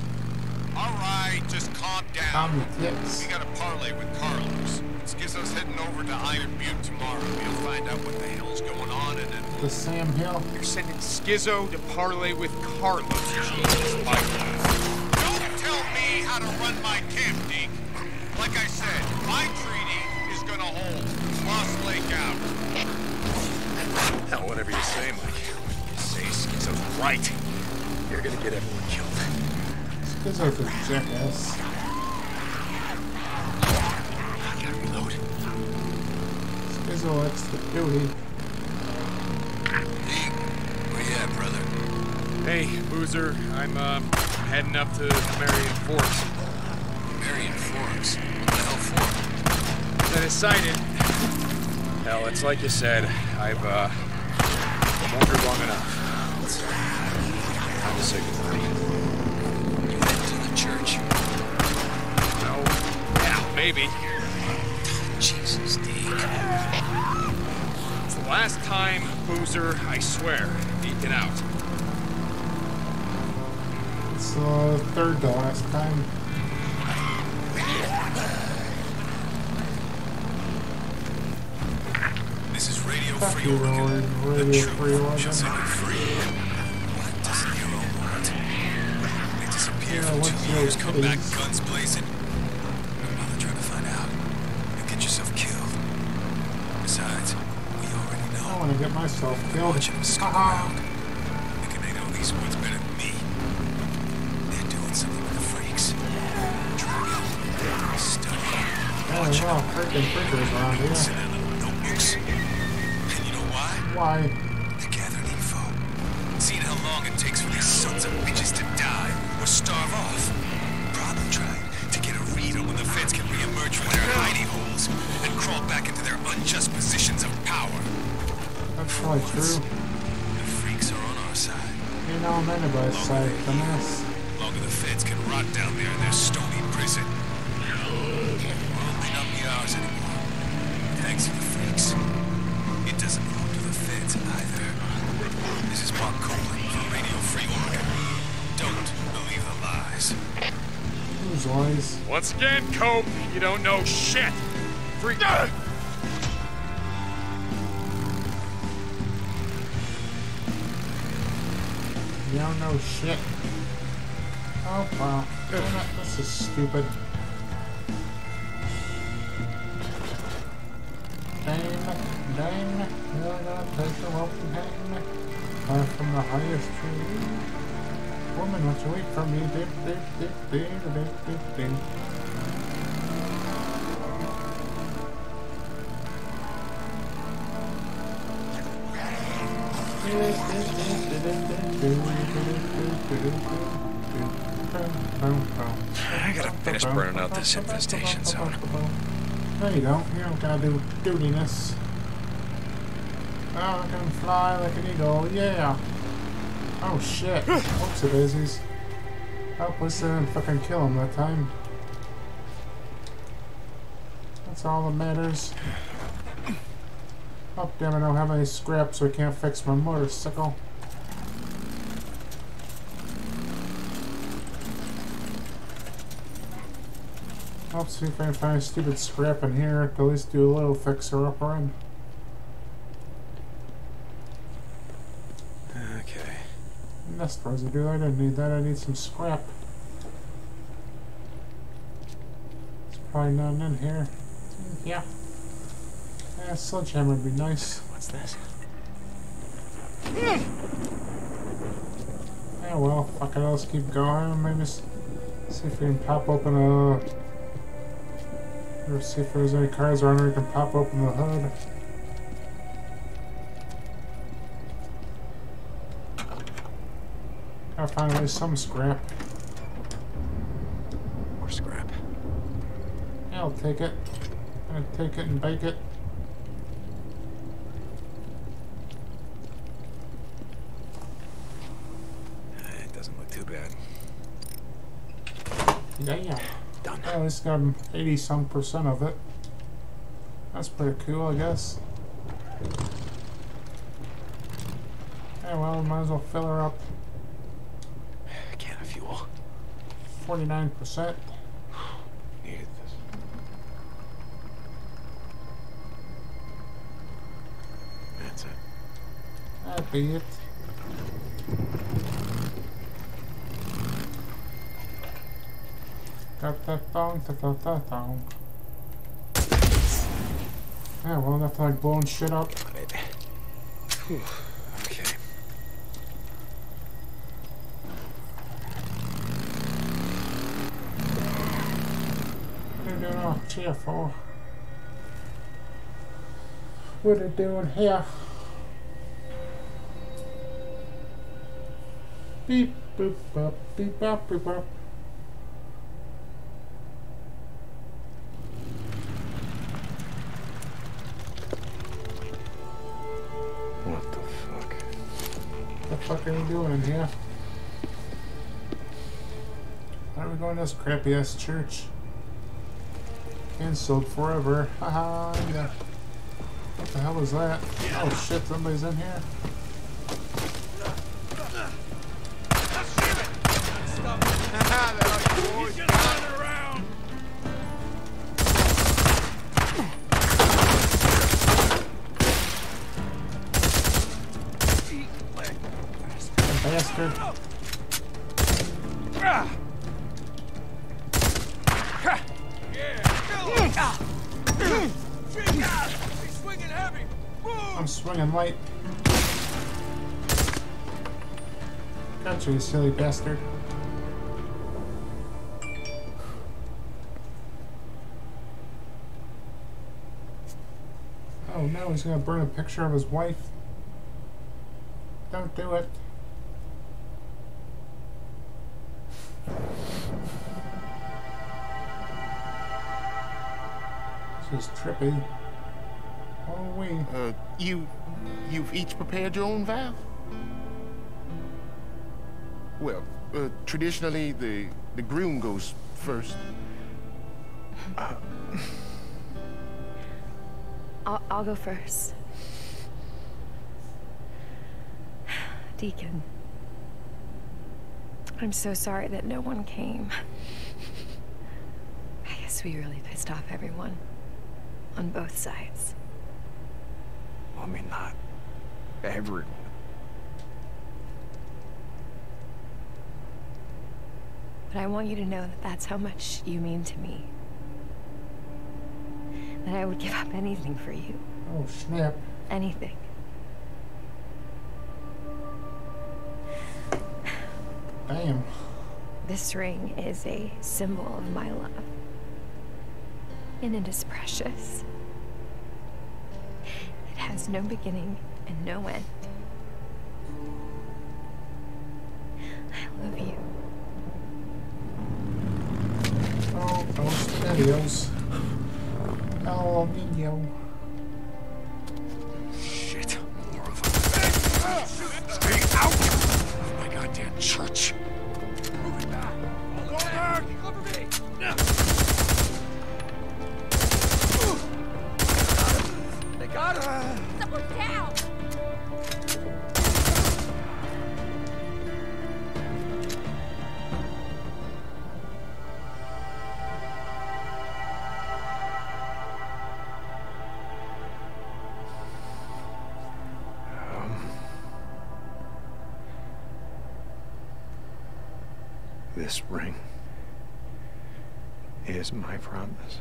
All right, just calm down. We got a parlay with Carlos. This gets us heading over to Iron Butte tomorrow. We'll find out what the hell's going on in it. The Sam Hill. You're sending Schizo to parlay with Carlos. Jesus, Mike. Don't tell me how to run my camp, Deke. Like I said, my treaty is gonna hold. Lost Lake out. Hell, whatever you say, Mike. Whatever you say, Schizo's right. You're gonna get everyone killed. Schizo's a jackass. So that's the beauty. Where you at, brother? Hey, Boozer, I'm heading up to Marion Forks. Marion Forks? What the hell for? I decided. Hell, it's like you said. I've wandered long enough. Let's go. Time to say goodbye. You went to the church? No. Yeah, maybe. Jesus, Deke. It's the last time, Boozer, I swear. Deacon out. It's third to last time. This is Radio Free Oregon. The truth shall set you free. What does Nero want? They disappear for 2 years, come back guns blazing. Besides, get myself killed. Watch him scoot around. They can handle these woods better than me. They're doing something with the freaks. Dragon. Stuck. Watch out. Freaking freakers around here. Send out little notebooks. And you know why? Why? They're gathering info. Seeing how long it takes for these sons of bitches to die or starve off. Probably trying to get a read on when the feds can reemerge from their hiding holes and crawl back into their unjust positions of power. That's probably true. The freaks are on our side. You know, I'm anybody's side than us. Longer the feds can rot down there in their stony prison. Well, may not be ours anymore. Thanks to the freaks. It doesn't belong to the feds either. This is Mark Cooper from Radio Free Oregon. Don't believe the lies. Those lies. Once again, Cope, you don't know shit. Freak. You don't know shit. Oh, wow. This is stupid. Dame, you are gonna take the welcome hand. Far from the highest tree. Woman, what's away from me? Dip. I gotta finish burning out this infestation zone. No, you don't. You don't gotta do dootiness. Oh, I can fly like an eagle. Yeah. Oh shit. Whoopsie daisies. I hope we didn't fucking kill him that time. That's all that matters. Oh damn, I don't have any scraps, so I can't fix my motorcycle. I'll see if I can find a stupid scrap in here to at least do a little fixer-upper in. Okay. Nest residue, I don't need that, I need some scrap. There's probably none in here. Yeah. Yeah, sledgehammer would be nice. What's this? Yeah, well, fuck it, let's keep going. Maybe see if we can pop open a... Let's see if there's any cars around here we can pop open the hood. Gotta find at least some scrap. More scrap. Yeah, I'll take it. I'll take it and bake it. Yeah. Done. I at least got 80-some% of it. That's pretty cool, I guess. Yeah, well, might as well fill her up. A can of fuel. 49%. Needed this. That's it. That'd be it. Yeah, well, that's like blowing shit up. Got it. Whew. Okay. What are you doing all here for? What are you doing here? Beep, boop, bop, beep, bop, beep, bop. What are you doing here? Why are we going to this crappy ass church? Cancelled forever. Haha, yeah. What the hell was that? Oh shit, somebody's in here. I'm swinging light. Got you, silly bastard. Oh no, he's gonna burn a picture of his wife. Don't do it. This is trippy. Oh wait. You've each prepared your own vow? Well, traditionally the groom goes first. I'll go first. Deacon, I'm so sorry that no one came. I guess we really pissed off everyone on both sides. I mean, not everyone. But I want you to know that that's how much you mean to me. That I would give up anything for you. Oh, snap. Anything. Damn. This ring is a symbol of my love. And it is precious. It has no beginning and no end. I love you. Oh, those videos. Oh, Nino. Shit. More of them. Stay out of my goddamn church. Moving back. Go back. Cover me. They got us. Someone's down. This ring is my promise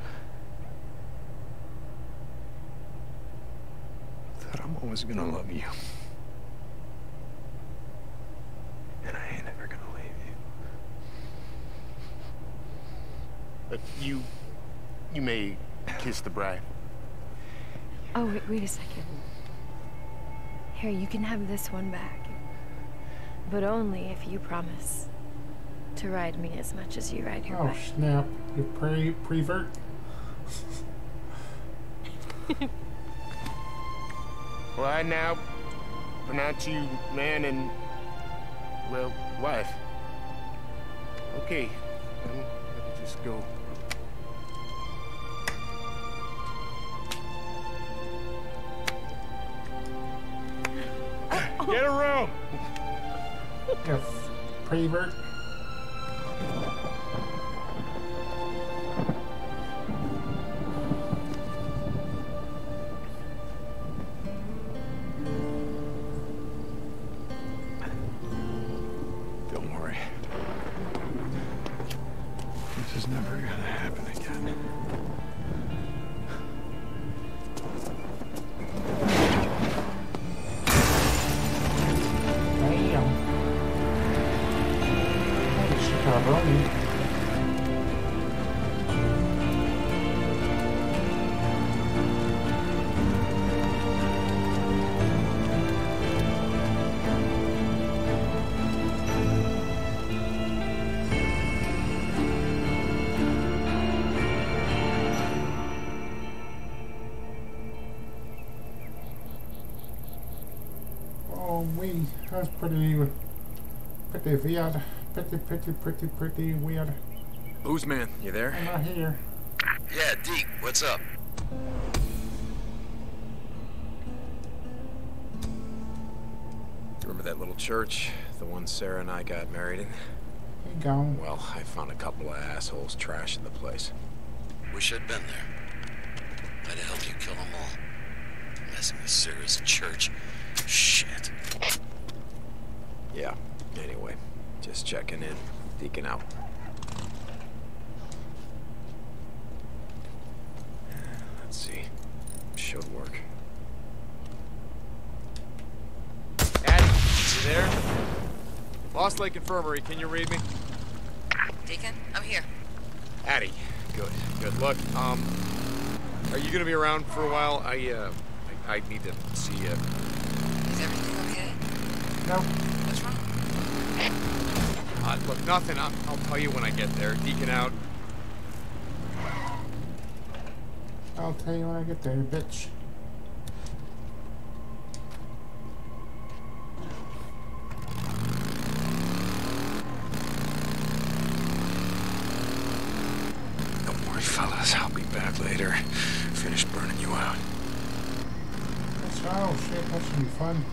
that I'm always gonna love you, and I ain't ever gonna leave you. But you may kiss the bride. Oh, wait a second. Here, you can have this one back, but only if you promise to ride me as much as you ride your wife. Oh snap! You prevert. Well, I now pronounce you man and well wife. Okay, let me just go. Oh. Get a room. Yes, prevert. That's pretty weird. Pretty weird. Boozman, you there? I'm not here. Yeah, Deke, what's up? Remember that little church? The one Sarah and I got married in? You gone. Well, I found a couple of assholes trashing the place. Wish I'd been there. I'd have helped you kill them all. Messing with Sarah's church. Shit. Yeah, anyway, just checking in. Deacon out. Let's see. Should work. Lost Lake Infirmary, can you read me? Deacon, I'm here. Addy, good. Look, are you gonna be around for a while? I need to see you. Is everything okay? No. What's wrong? Look, nothing. I'll tell you when I get there. Deacon out. I'll tell you when I get there, bitch. Don't worry, fellas. I'll be back later. Finish burning you out. Oh, shit. That should be fun.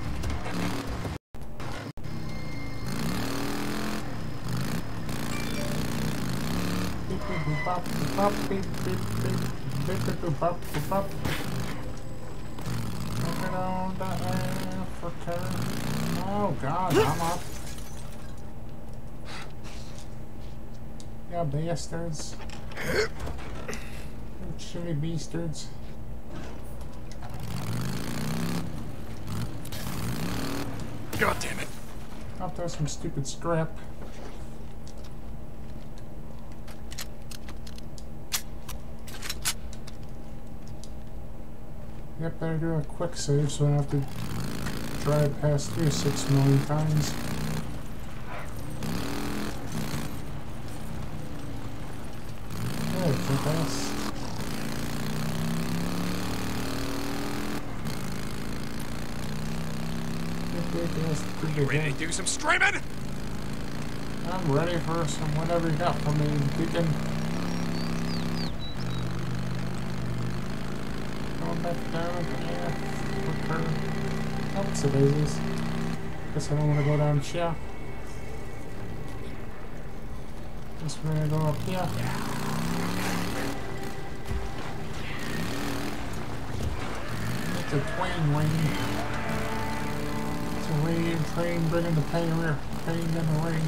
Oh god, I'm up. Yeah, bastards. Chilly bastards. God damn it. I'll throw some stupid scrap. Yep, better do a quick save so I don't have to drive past here 6 million times. You ready to do some streaming? I'm ready for some whatever you got for me, Deacon. Going back down, yeah. Oops, the daisies. Guess I don't want to go down here. Guess we're going to go up here. It's a twain lane. Rain, train, bringing the pain rear, pain in the rain.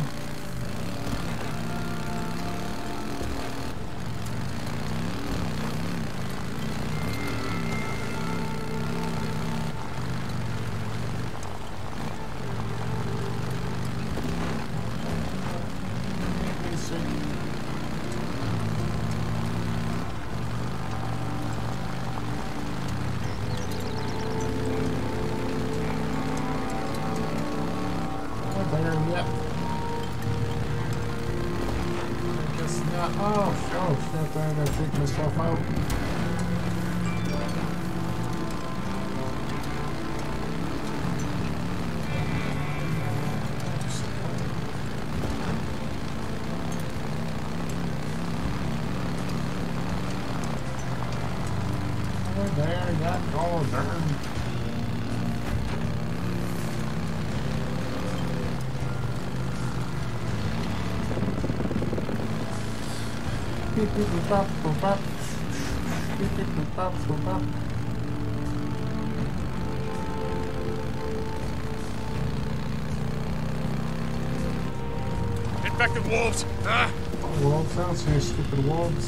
Infected wolves! Ah! Oh, wolves out here, stupid wolves.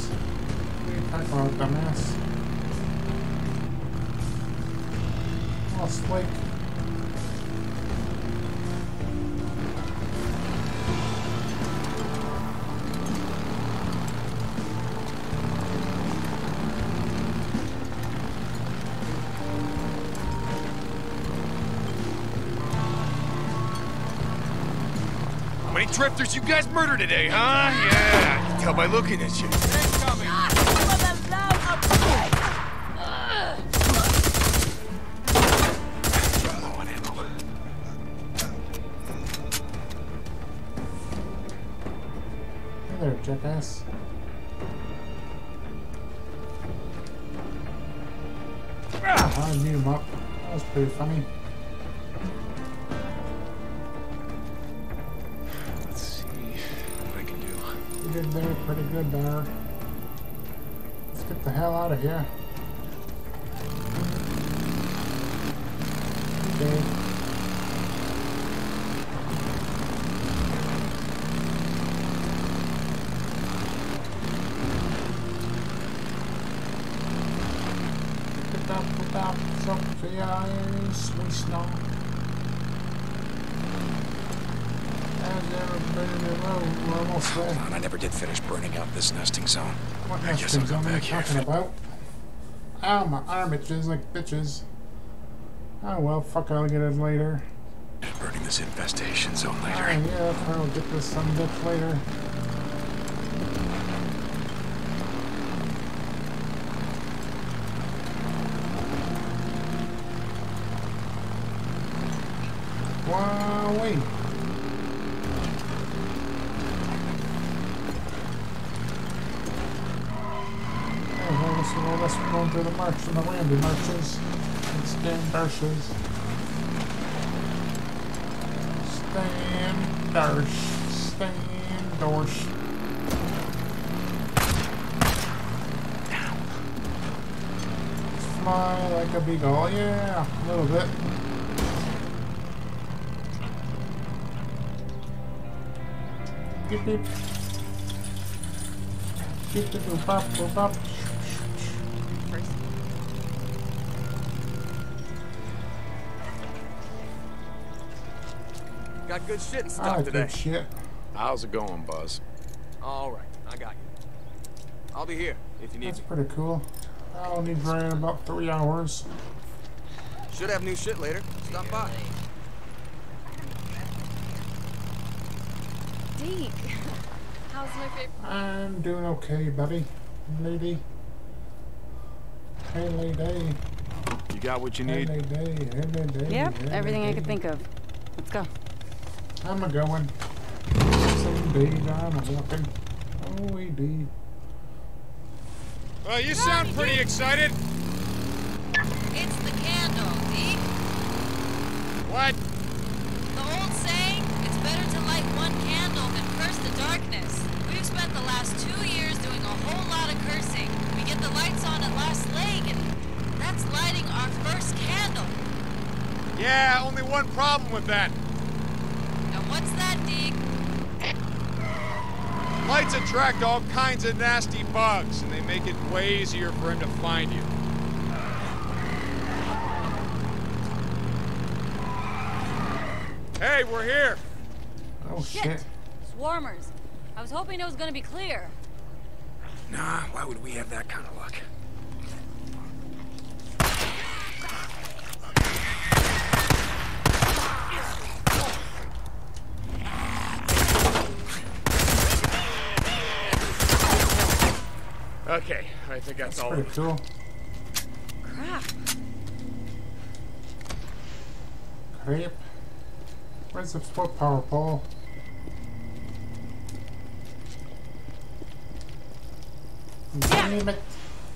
Talk about dumbass. Lost Lake. Drifters, you guys murdered today, huh? Yeah, I can tell by looking at you. Hey there, jackass. Ah, I knew him up. That was pretty funny. Pretty good there. Let's get the hell out of here. Okay. Put up, some the ice, we snow. I've never been in the room. We're almost there. I never did finish burning out this nesting zone. What nesting zone are you talking about? Ow, my arm itches like bitches. Oh well, fuck, I'll get it later. Burning this infestation zone later. Oh, yeah, I'll get this some bitch later. Wait. Unless we're going through the marsh and the windy marshes. It's damn marshes. Stand dorsh. Fly like a beagle, yeah, a little bit. Beep beep. Beep beep boop bop boop bop. Got good shit and stuff today. Good shit. How's it going, Buzz? All right, I got you. I'll be here if you need. That's me. Pretty cool. I'll need Brian in about 3 hours. Should have new shit later. Stop by. Deke, how's my favorite? I'm doing okay, buddy, lady. Hey, lady. You got what you need? Hey, lady. Yep, hey, everything lady. I could think of. Let's go. I'm a going. Yes, indeed, I'm a walking. Oh, indeed. Well, you sound pretty excited. It's the candle, Deke. What? The old saying, it's better to light one candle than curse the darkness. We've spent the last 2 years doing a whole lot of cursing. We get the lights on at Lost Lake, and that's lighting our first candle. Yeah, only one problem with that. What's that, Deke? Lights attract all kinds of nasty bugs, and they make it way easier for him to find you. Hey, we're here! Oh, shit. Swarmers. I was hoping it was gonna be clear. Nah, why would we have that kind of luck? Okay, I think that's all. Pretty cool. Crap. Crap. Where's the foot power pole? Yeah. Damn it.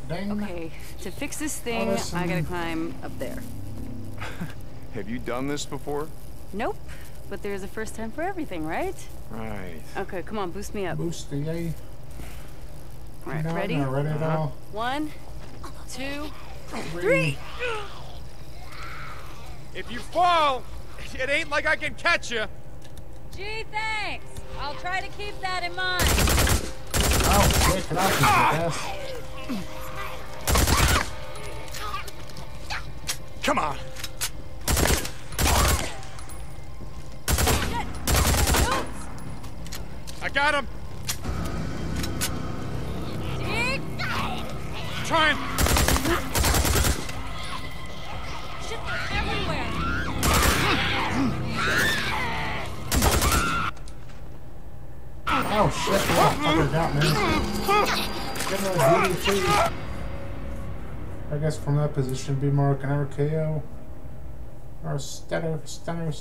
Dang. Okay, to fix this thing, I gotta climb up there. Have you done this before? Nope, but there's a first time for everything, right? Right. Okay, come on, boost me up. Boost the A. Right, no, ready? Not ready at all. 1, 2, 3. If you fall, it ain't like I can catch you. Gee, thanks. I'll try to keep that in mind. Oh, shit, can I keep your ass? Come on. I got him. Trying. Shit, they're everywhere. Oh shit, motherfucker got me. I guess from that position, B Mark can ever KO. Or stutter. 2.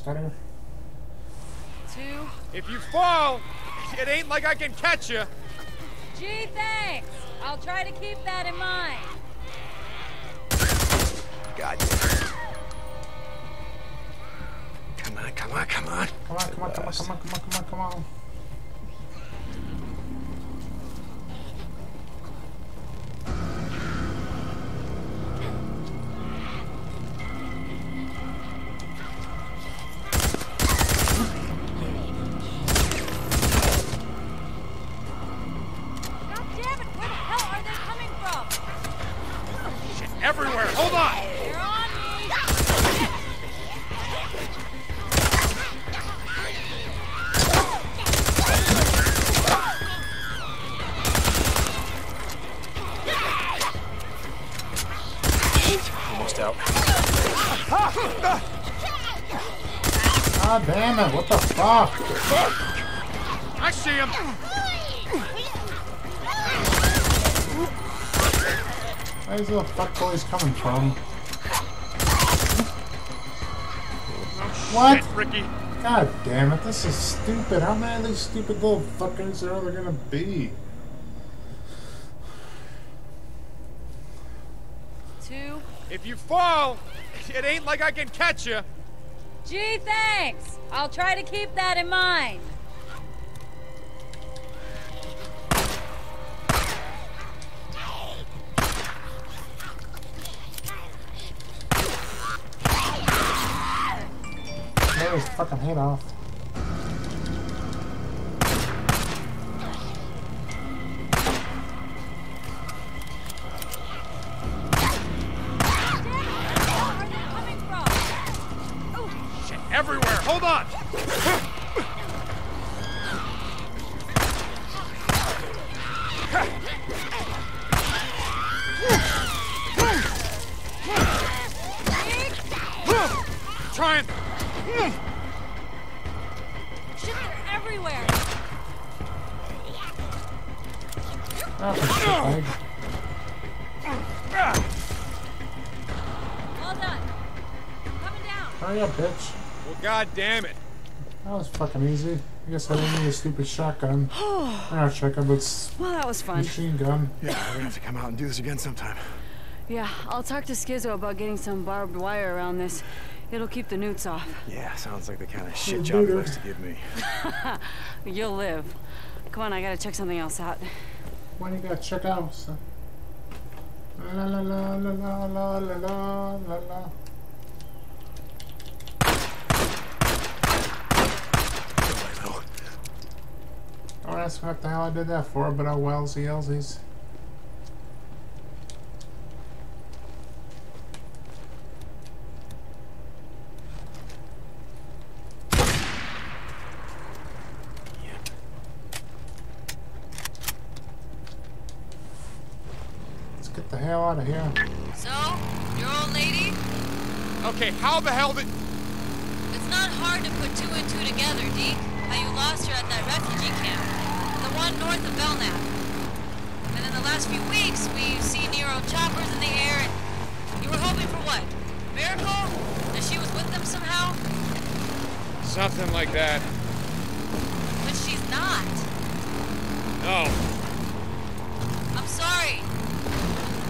If you fall, it ain't like I can catch you. Gee, thanks. I'll try to keep that in mind. Got you. Come on. Come on. passed out. God damn it, what the fuck? I see him! Where's the fuck boys coming from? Oh, what? Shit, Ricky. God damn it, this is stupid. How many of these stupid little fuckers are there gonna be? 2. If you fall, it ain't like I can catch you. Gee, thanks. I'll try to keep that in mind. Get his fucking head off. God damn it! That was fucking easy. I guess I don't need a stupid shotgun. Our shotgun, but well, that was fun. Machine gun. Yeah, we're gonna have to come out and do this again sometime. Yeah, I'll talk to Schizo about getting some barbed wire around this. It'll keep the newts off. Yeah, sounds like the kind of shit job he likes to give me. You'll live. Come on, I gotta check something else out. Why do you gotta check out? Son? La la la la la la la la la. I don't ask what the hell I did that for, but oh well, see Elsies. Let's get the hell out of here. So, your old lady? Okay, how the hell did... It's not hard to put 2 and 2 together, Deke. How you lost her at that refugee camp. One north of Belknap. And in the last few weeks, we've seen Nero choppers in the air, and you were hoping for what? A miracle? That she was with them somehow? Something like that. But she's not. No. I'm sorry.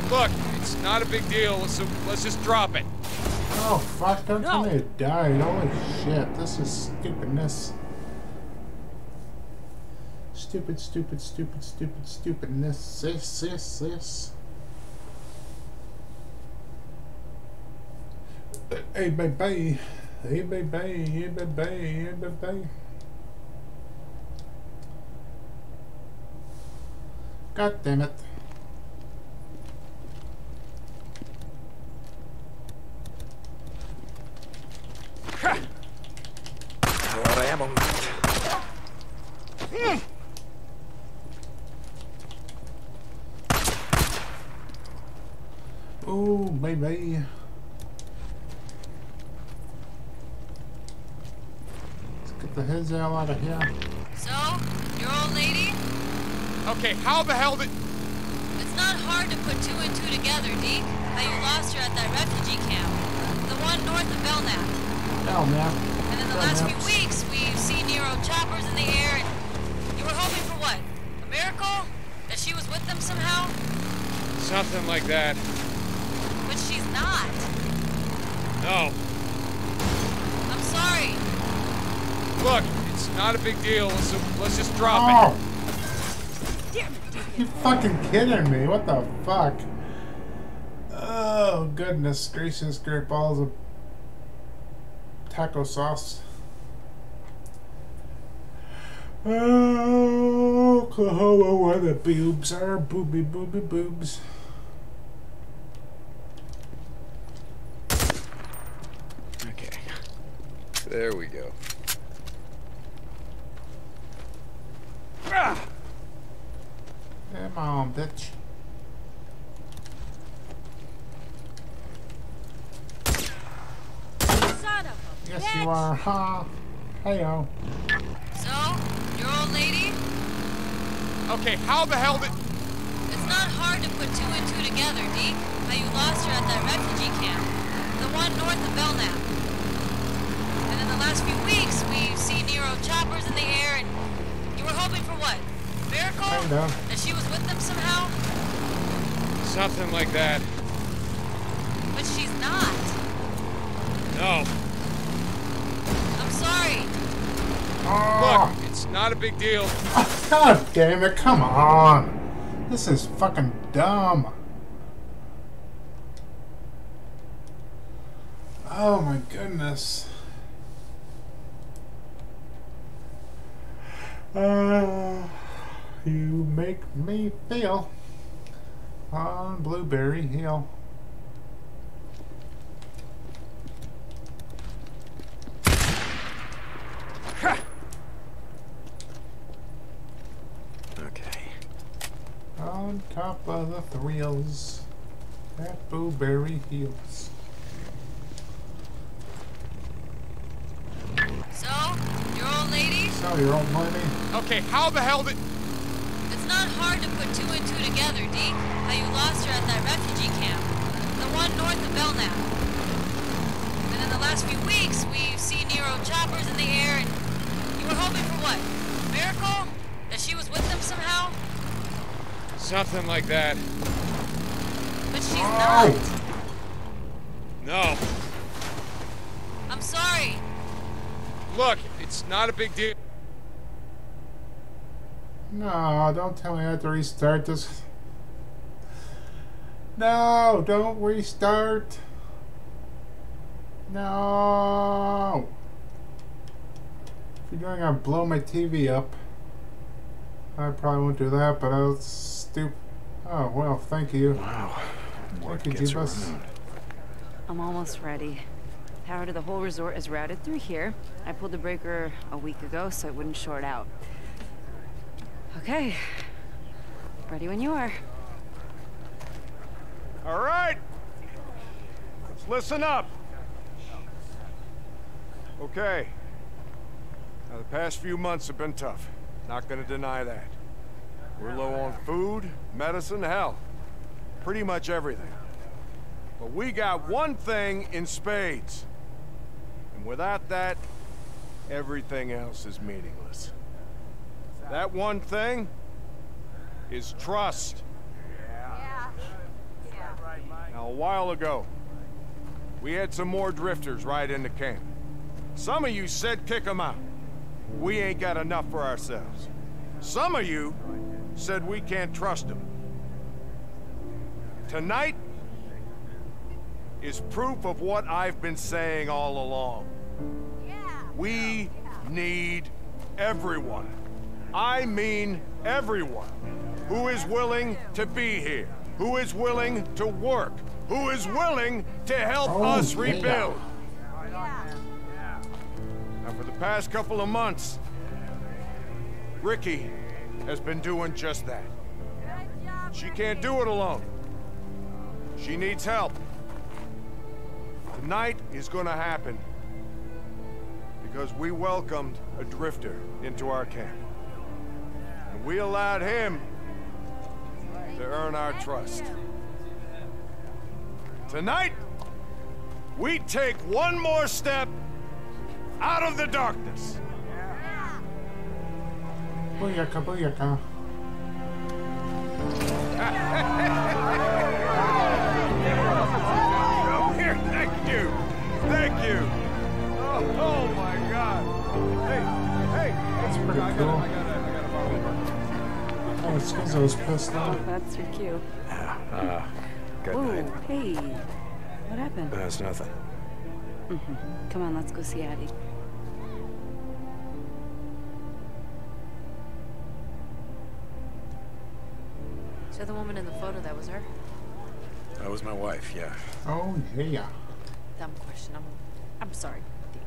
Look, it's not a big deal, so let's just drop it. Oh, fuck, don't tell me it died. Holy shit, this is stupidness. Stupid, stupid, stupid, stupid, stupidness. This. Hey, baby. Hey, baby. Hey, baby. Hey, baby. God damn it. Ha! A lot of ammo. Oh, baby. Let's get the heads out of here. So, your old lady? Okay, how the hell did... It's not hard to put 2 and 2 together, Deke. How you lost her at that refugee camp. The one north of Belknap. Belknap. And in the last few weeks, we've seen Nero choppers in the air, and you were hoping for what? A miracle? That she was with them somehow? Something like that. She's not. No. I'm sorry. Look, it's not a big deal, so let's just drop it. Damn it, Deacon. You're fucking kidding me. What the fuck? Oh, goodness gracious, great balls of taco sauce. Oh, Oklahoma, where the boobs are. Boobs. There we go. Ah! Come on, bitch. Yes, Dad. You are. Ha. Heyo. So, your old lady? Okay, how the hell did... It's not hard to put two and two together, Deke. How you lost her at that refugee camp. The one north of Belknap. And in the last few weeks, we've seen Nero choppers in the air, and you were hoping for what? A miracle? Kinda. That she was with them somehow? Something like that. But she's not. No. I'm sorry. Oh. Look, it's not a big deal. Oh, God damn it, come on. This is fucking dumb. Oh my goodness. You make me feel on Blueberry Hill. Ha! Okay. On top of the thrills at Blueberry Hills. So, your old lady? So, your old lady? Okay, how the hell did... It's not hard to put two and two together, Deke. How you lost her at that refugee camp. The one north of Belknap. And in the last few weeks, we've seen Nero choppers in the air, and you were hoping for what? A miracle? That she was with them somehow? Something like that. But she's not. No. I'm sorry. Look, it's not a big deal. No, don't tell me I have to restart this. No, don't restart. No. If you're doing, I'll blow my TV up. I probably won't do that, but I'll stoop. Oh, well, thank you. Wow. Work gets around. I'm almost ready. Power to the whole resort is routed through here. I pulled the breaker a week ago so it wouldn't short out. Okay. Ready when you are. All right. Let's listen up. Okay. Now, the past few months have been tough. Not gonna deny that. We're low on food, medicine, hell. Pretty much everything. But we got one thing in spades. And without that, everything else is meaningless. That one thing is trust. Yeah. Yeah. Now, a while ago, we had some more drifters right into camp. Some of you said kick them out. We ain't got enough for ourselves. Some of you said we can't trust them. Tonight is proof of what I've been saying all along. Yeah. We need everyone. I mean everyone who is willing to be here, who is willing to work, who is willing to help us rebuild. Yeah. Now, for the past couple of months, Ricky has been doing just that. She can't do it alone. She needs help. Tonight is gonna happen because we welcomed a drifter into our camp. We allowed him to earn our trust. Tonight, we take one more step out of the darkness. Booyaka, booyaka. Here, thank you. Thank you. Oh my God. Hey, hey. That's pretty cool. Oh, it's because I was pissed off. Oh, that's your cue. Good night. Hey, what happened? It's nothing. Mm-hmm. Come on, let's go see Abby. So the woman in the photo, that was her? That was my wife, yeah. Oh, yeah. Dumb question. I'm sorry.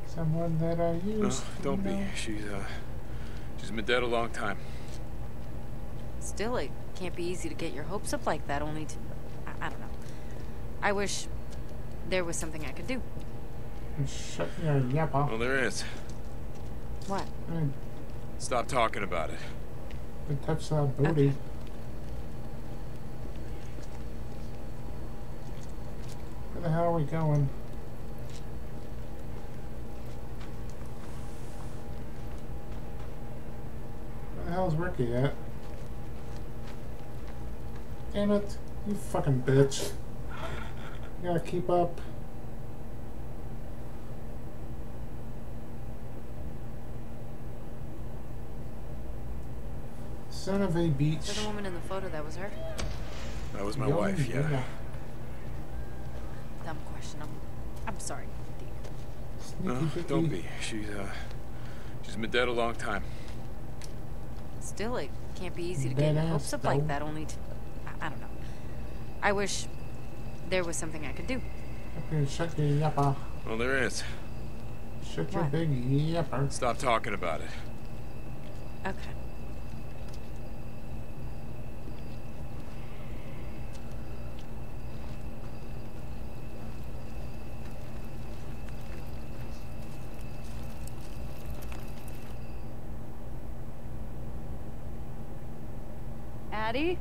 Someone that I used. No, don't be. She's been dead a long time. Still, it can't be easy to get your hopes up like that, only to... I don't know. I wish there was something I could do. and shut your yap off. Well, there is. What? Stop talking about it. Don't touch that booty. Okay. Where the hell are we going? Where the hell is Ricky at? Damn it, you fucking bitch. You gotta keep up. Son of a beach. So the woman in the photo, that was her? That was my wife, yeah. Dumb question. I'm sorry. No, don't be. She's been dead a long time. Still, it can't be easy to get your hopes up like that, only to... I don't know. I wish there was something I could do. Shut your yapper. Well, there is. Shut your big yapper. Stop talking about it. Okay. Addie?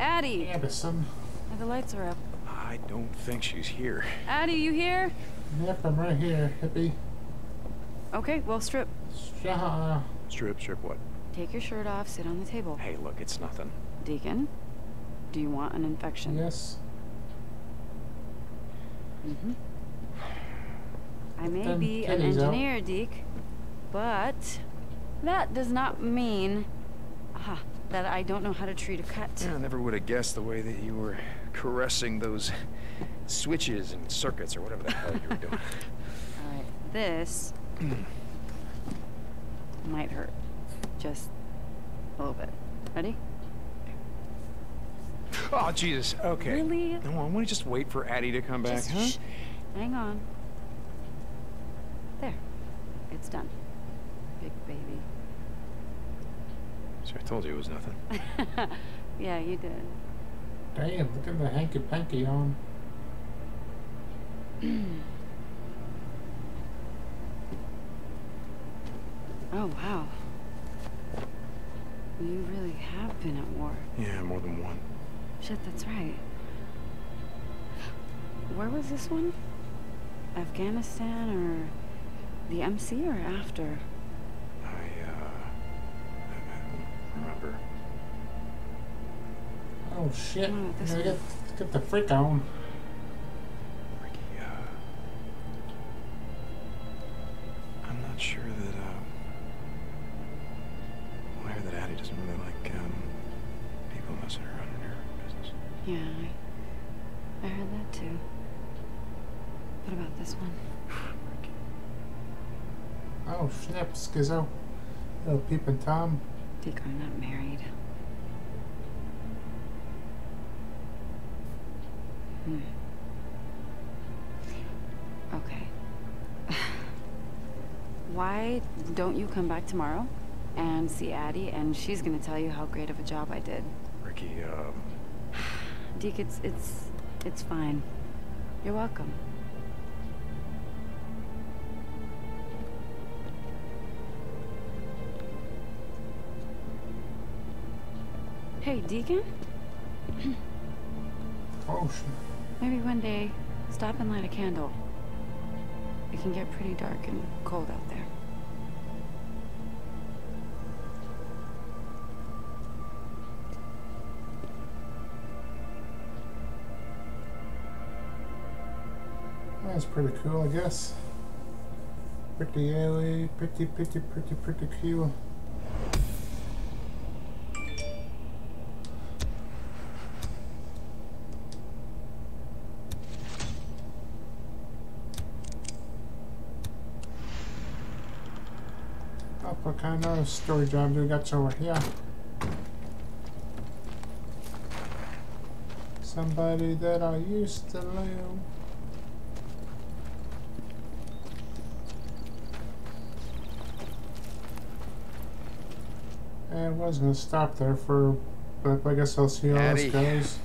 Addie! Anderson. The lights are up. I don't think she's here. Addie, you here? Yep, I'm right here, hippie. Okay, well, strip. Strip what? Take your shirt off, sit on the table. Hey, look, it's nothing. Deacon, do you want an infection? Yes. Mm-hmm. I may be an engineer, Deke, but that does not mean... Aha. That I don't know how to treat a cut. Yeah, I never would have guessed the way that you were caressing those switches and circuits or whatever the hell you were doing. All right, this might hurt just a little bit. Ready? Oh, Jesus. Okay. Really? No, I'm gonna just wait for Addie to come back. Huh? Hang on. There. It's done. Big baby. I told you it was nothing. Yeah, you did. Damn, look at the hanky-panky on. Oh, wow. You really have been at war. Yeah, more than one. Shit, that's right. Where was this one? Afghanistan or the MC or after? Remember. Oh shit, get the freak on. Ricky, I'm not sure that, well, I heard that Addie doesn't really like, people messing around in her business. Yeah, I heard that too. What about this one? Ricky. Oh, snap, schizo. Little peeping Tom. Deke, I'm not married. Okay. Why don't you come back tomorrow and see Addie, and she's gonna tell you how great of a job I did. Ricky, Deke, it's fine. You're welcome. Hey, Deacon? Oh, shit. Maybe one day, stop and light a candle. It can get pretty dark and cold out there. That's pretty cool, I guess. Pretty cool. What kind of story job do we got over here? Somebody that I used to love. I was gonna stop there for, but I guess I'll see how this goes.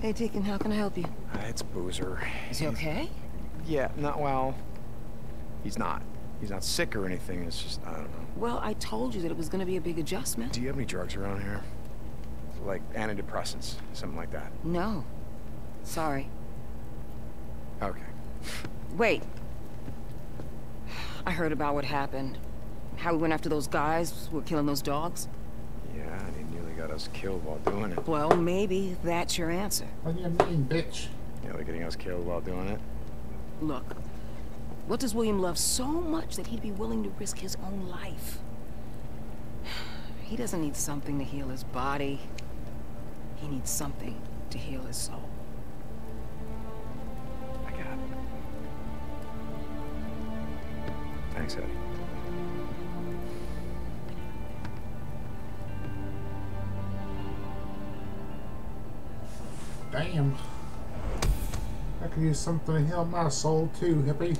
Hey Deacon, how can I help you? It's Boozer. Is he okay? Yeah, not well. He's not. He's not sick or anything. It's just, I don't know. Well, I told you that it was going to be a big adjustment. Do you have any drugs around here? Like antidepressants, something like that? No. Sorry. Okay. Wait. I heard about what happened. How we went after those guys who were killing those dogs. Yeah, and he nearly got us killed while doing it. Well, maybe that's your answer. What do you mean, bitch? Nearly getting us killed while doing it? Look, what does William love so much that he'd be willing to risk his own life? He doesn't need something to heal his body. He needs something to heal his soul. I got it. Thanks, Eddie. Damn. I could use something to heal my soul too, hippie.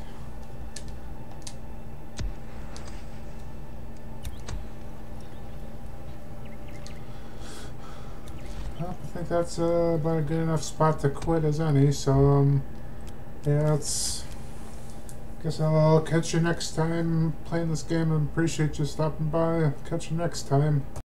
Well, I think that's about a good enough spot to quit as any, so yeah, it's... Guess I'll catch you next time playing this game, and appreciate you stopping by. Catch you next time.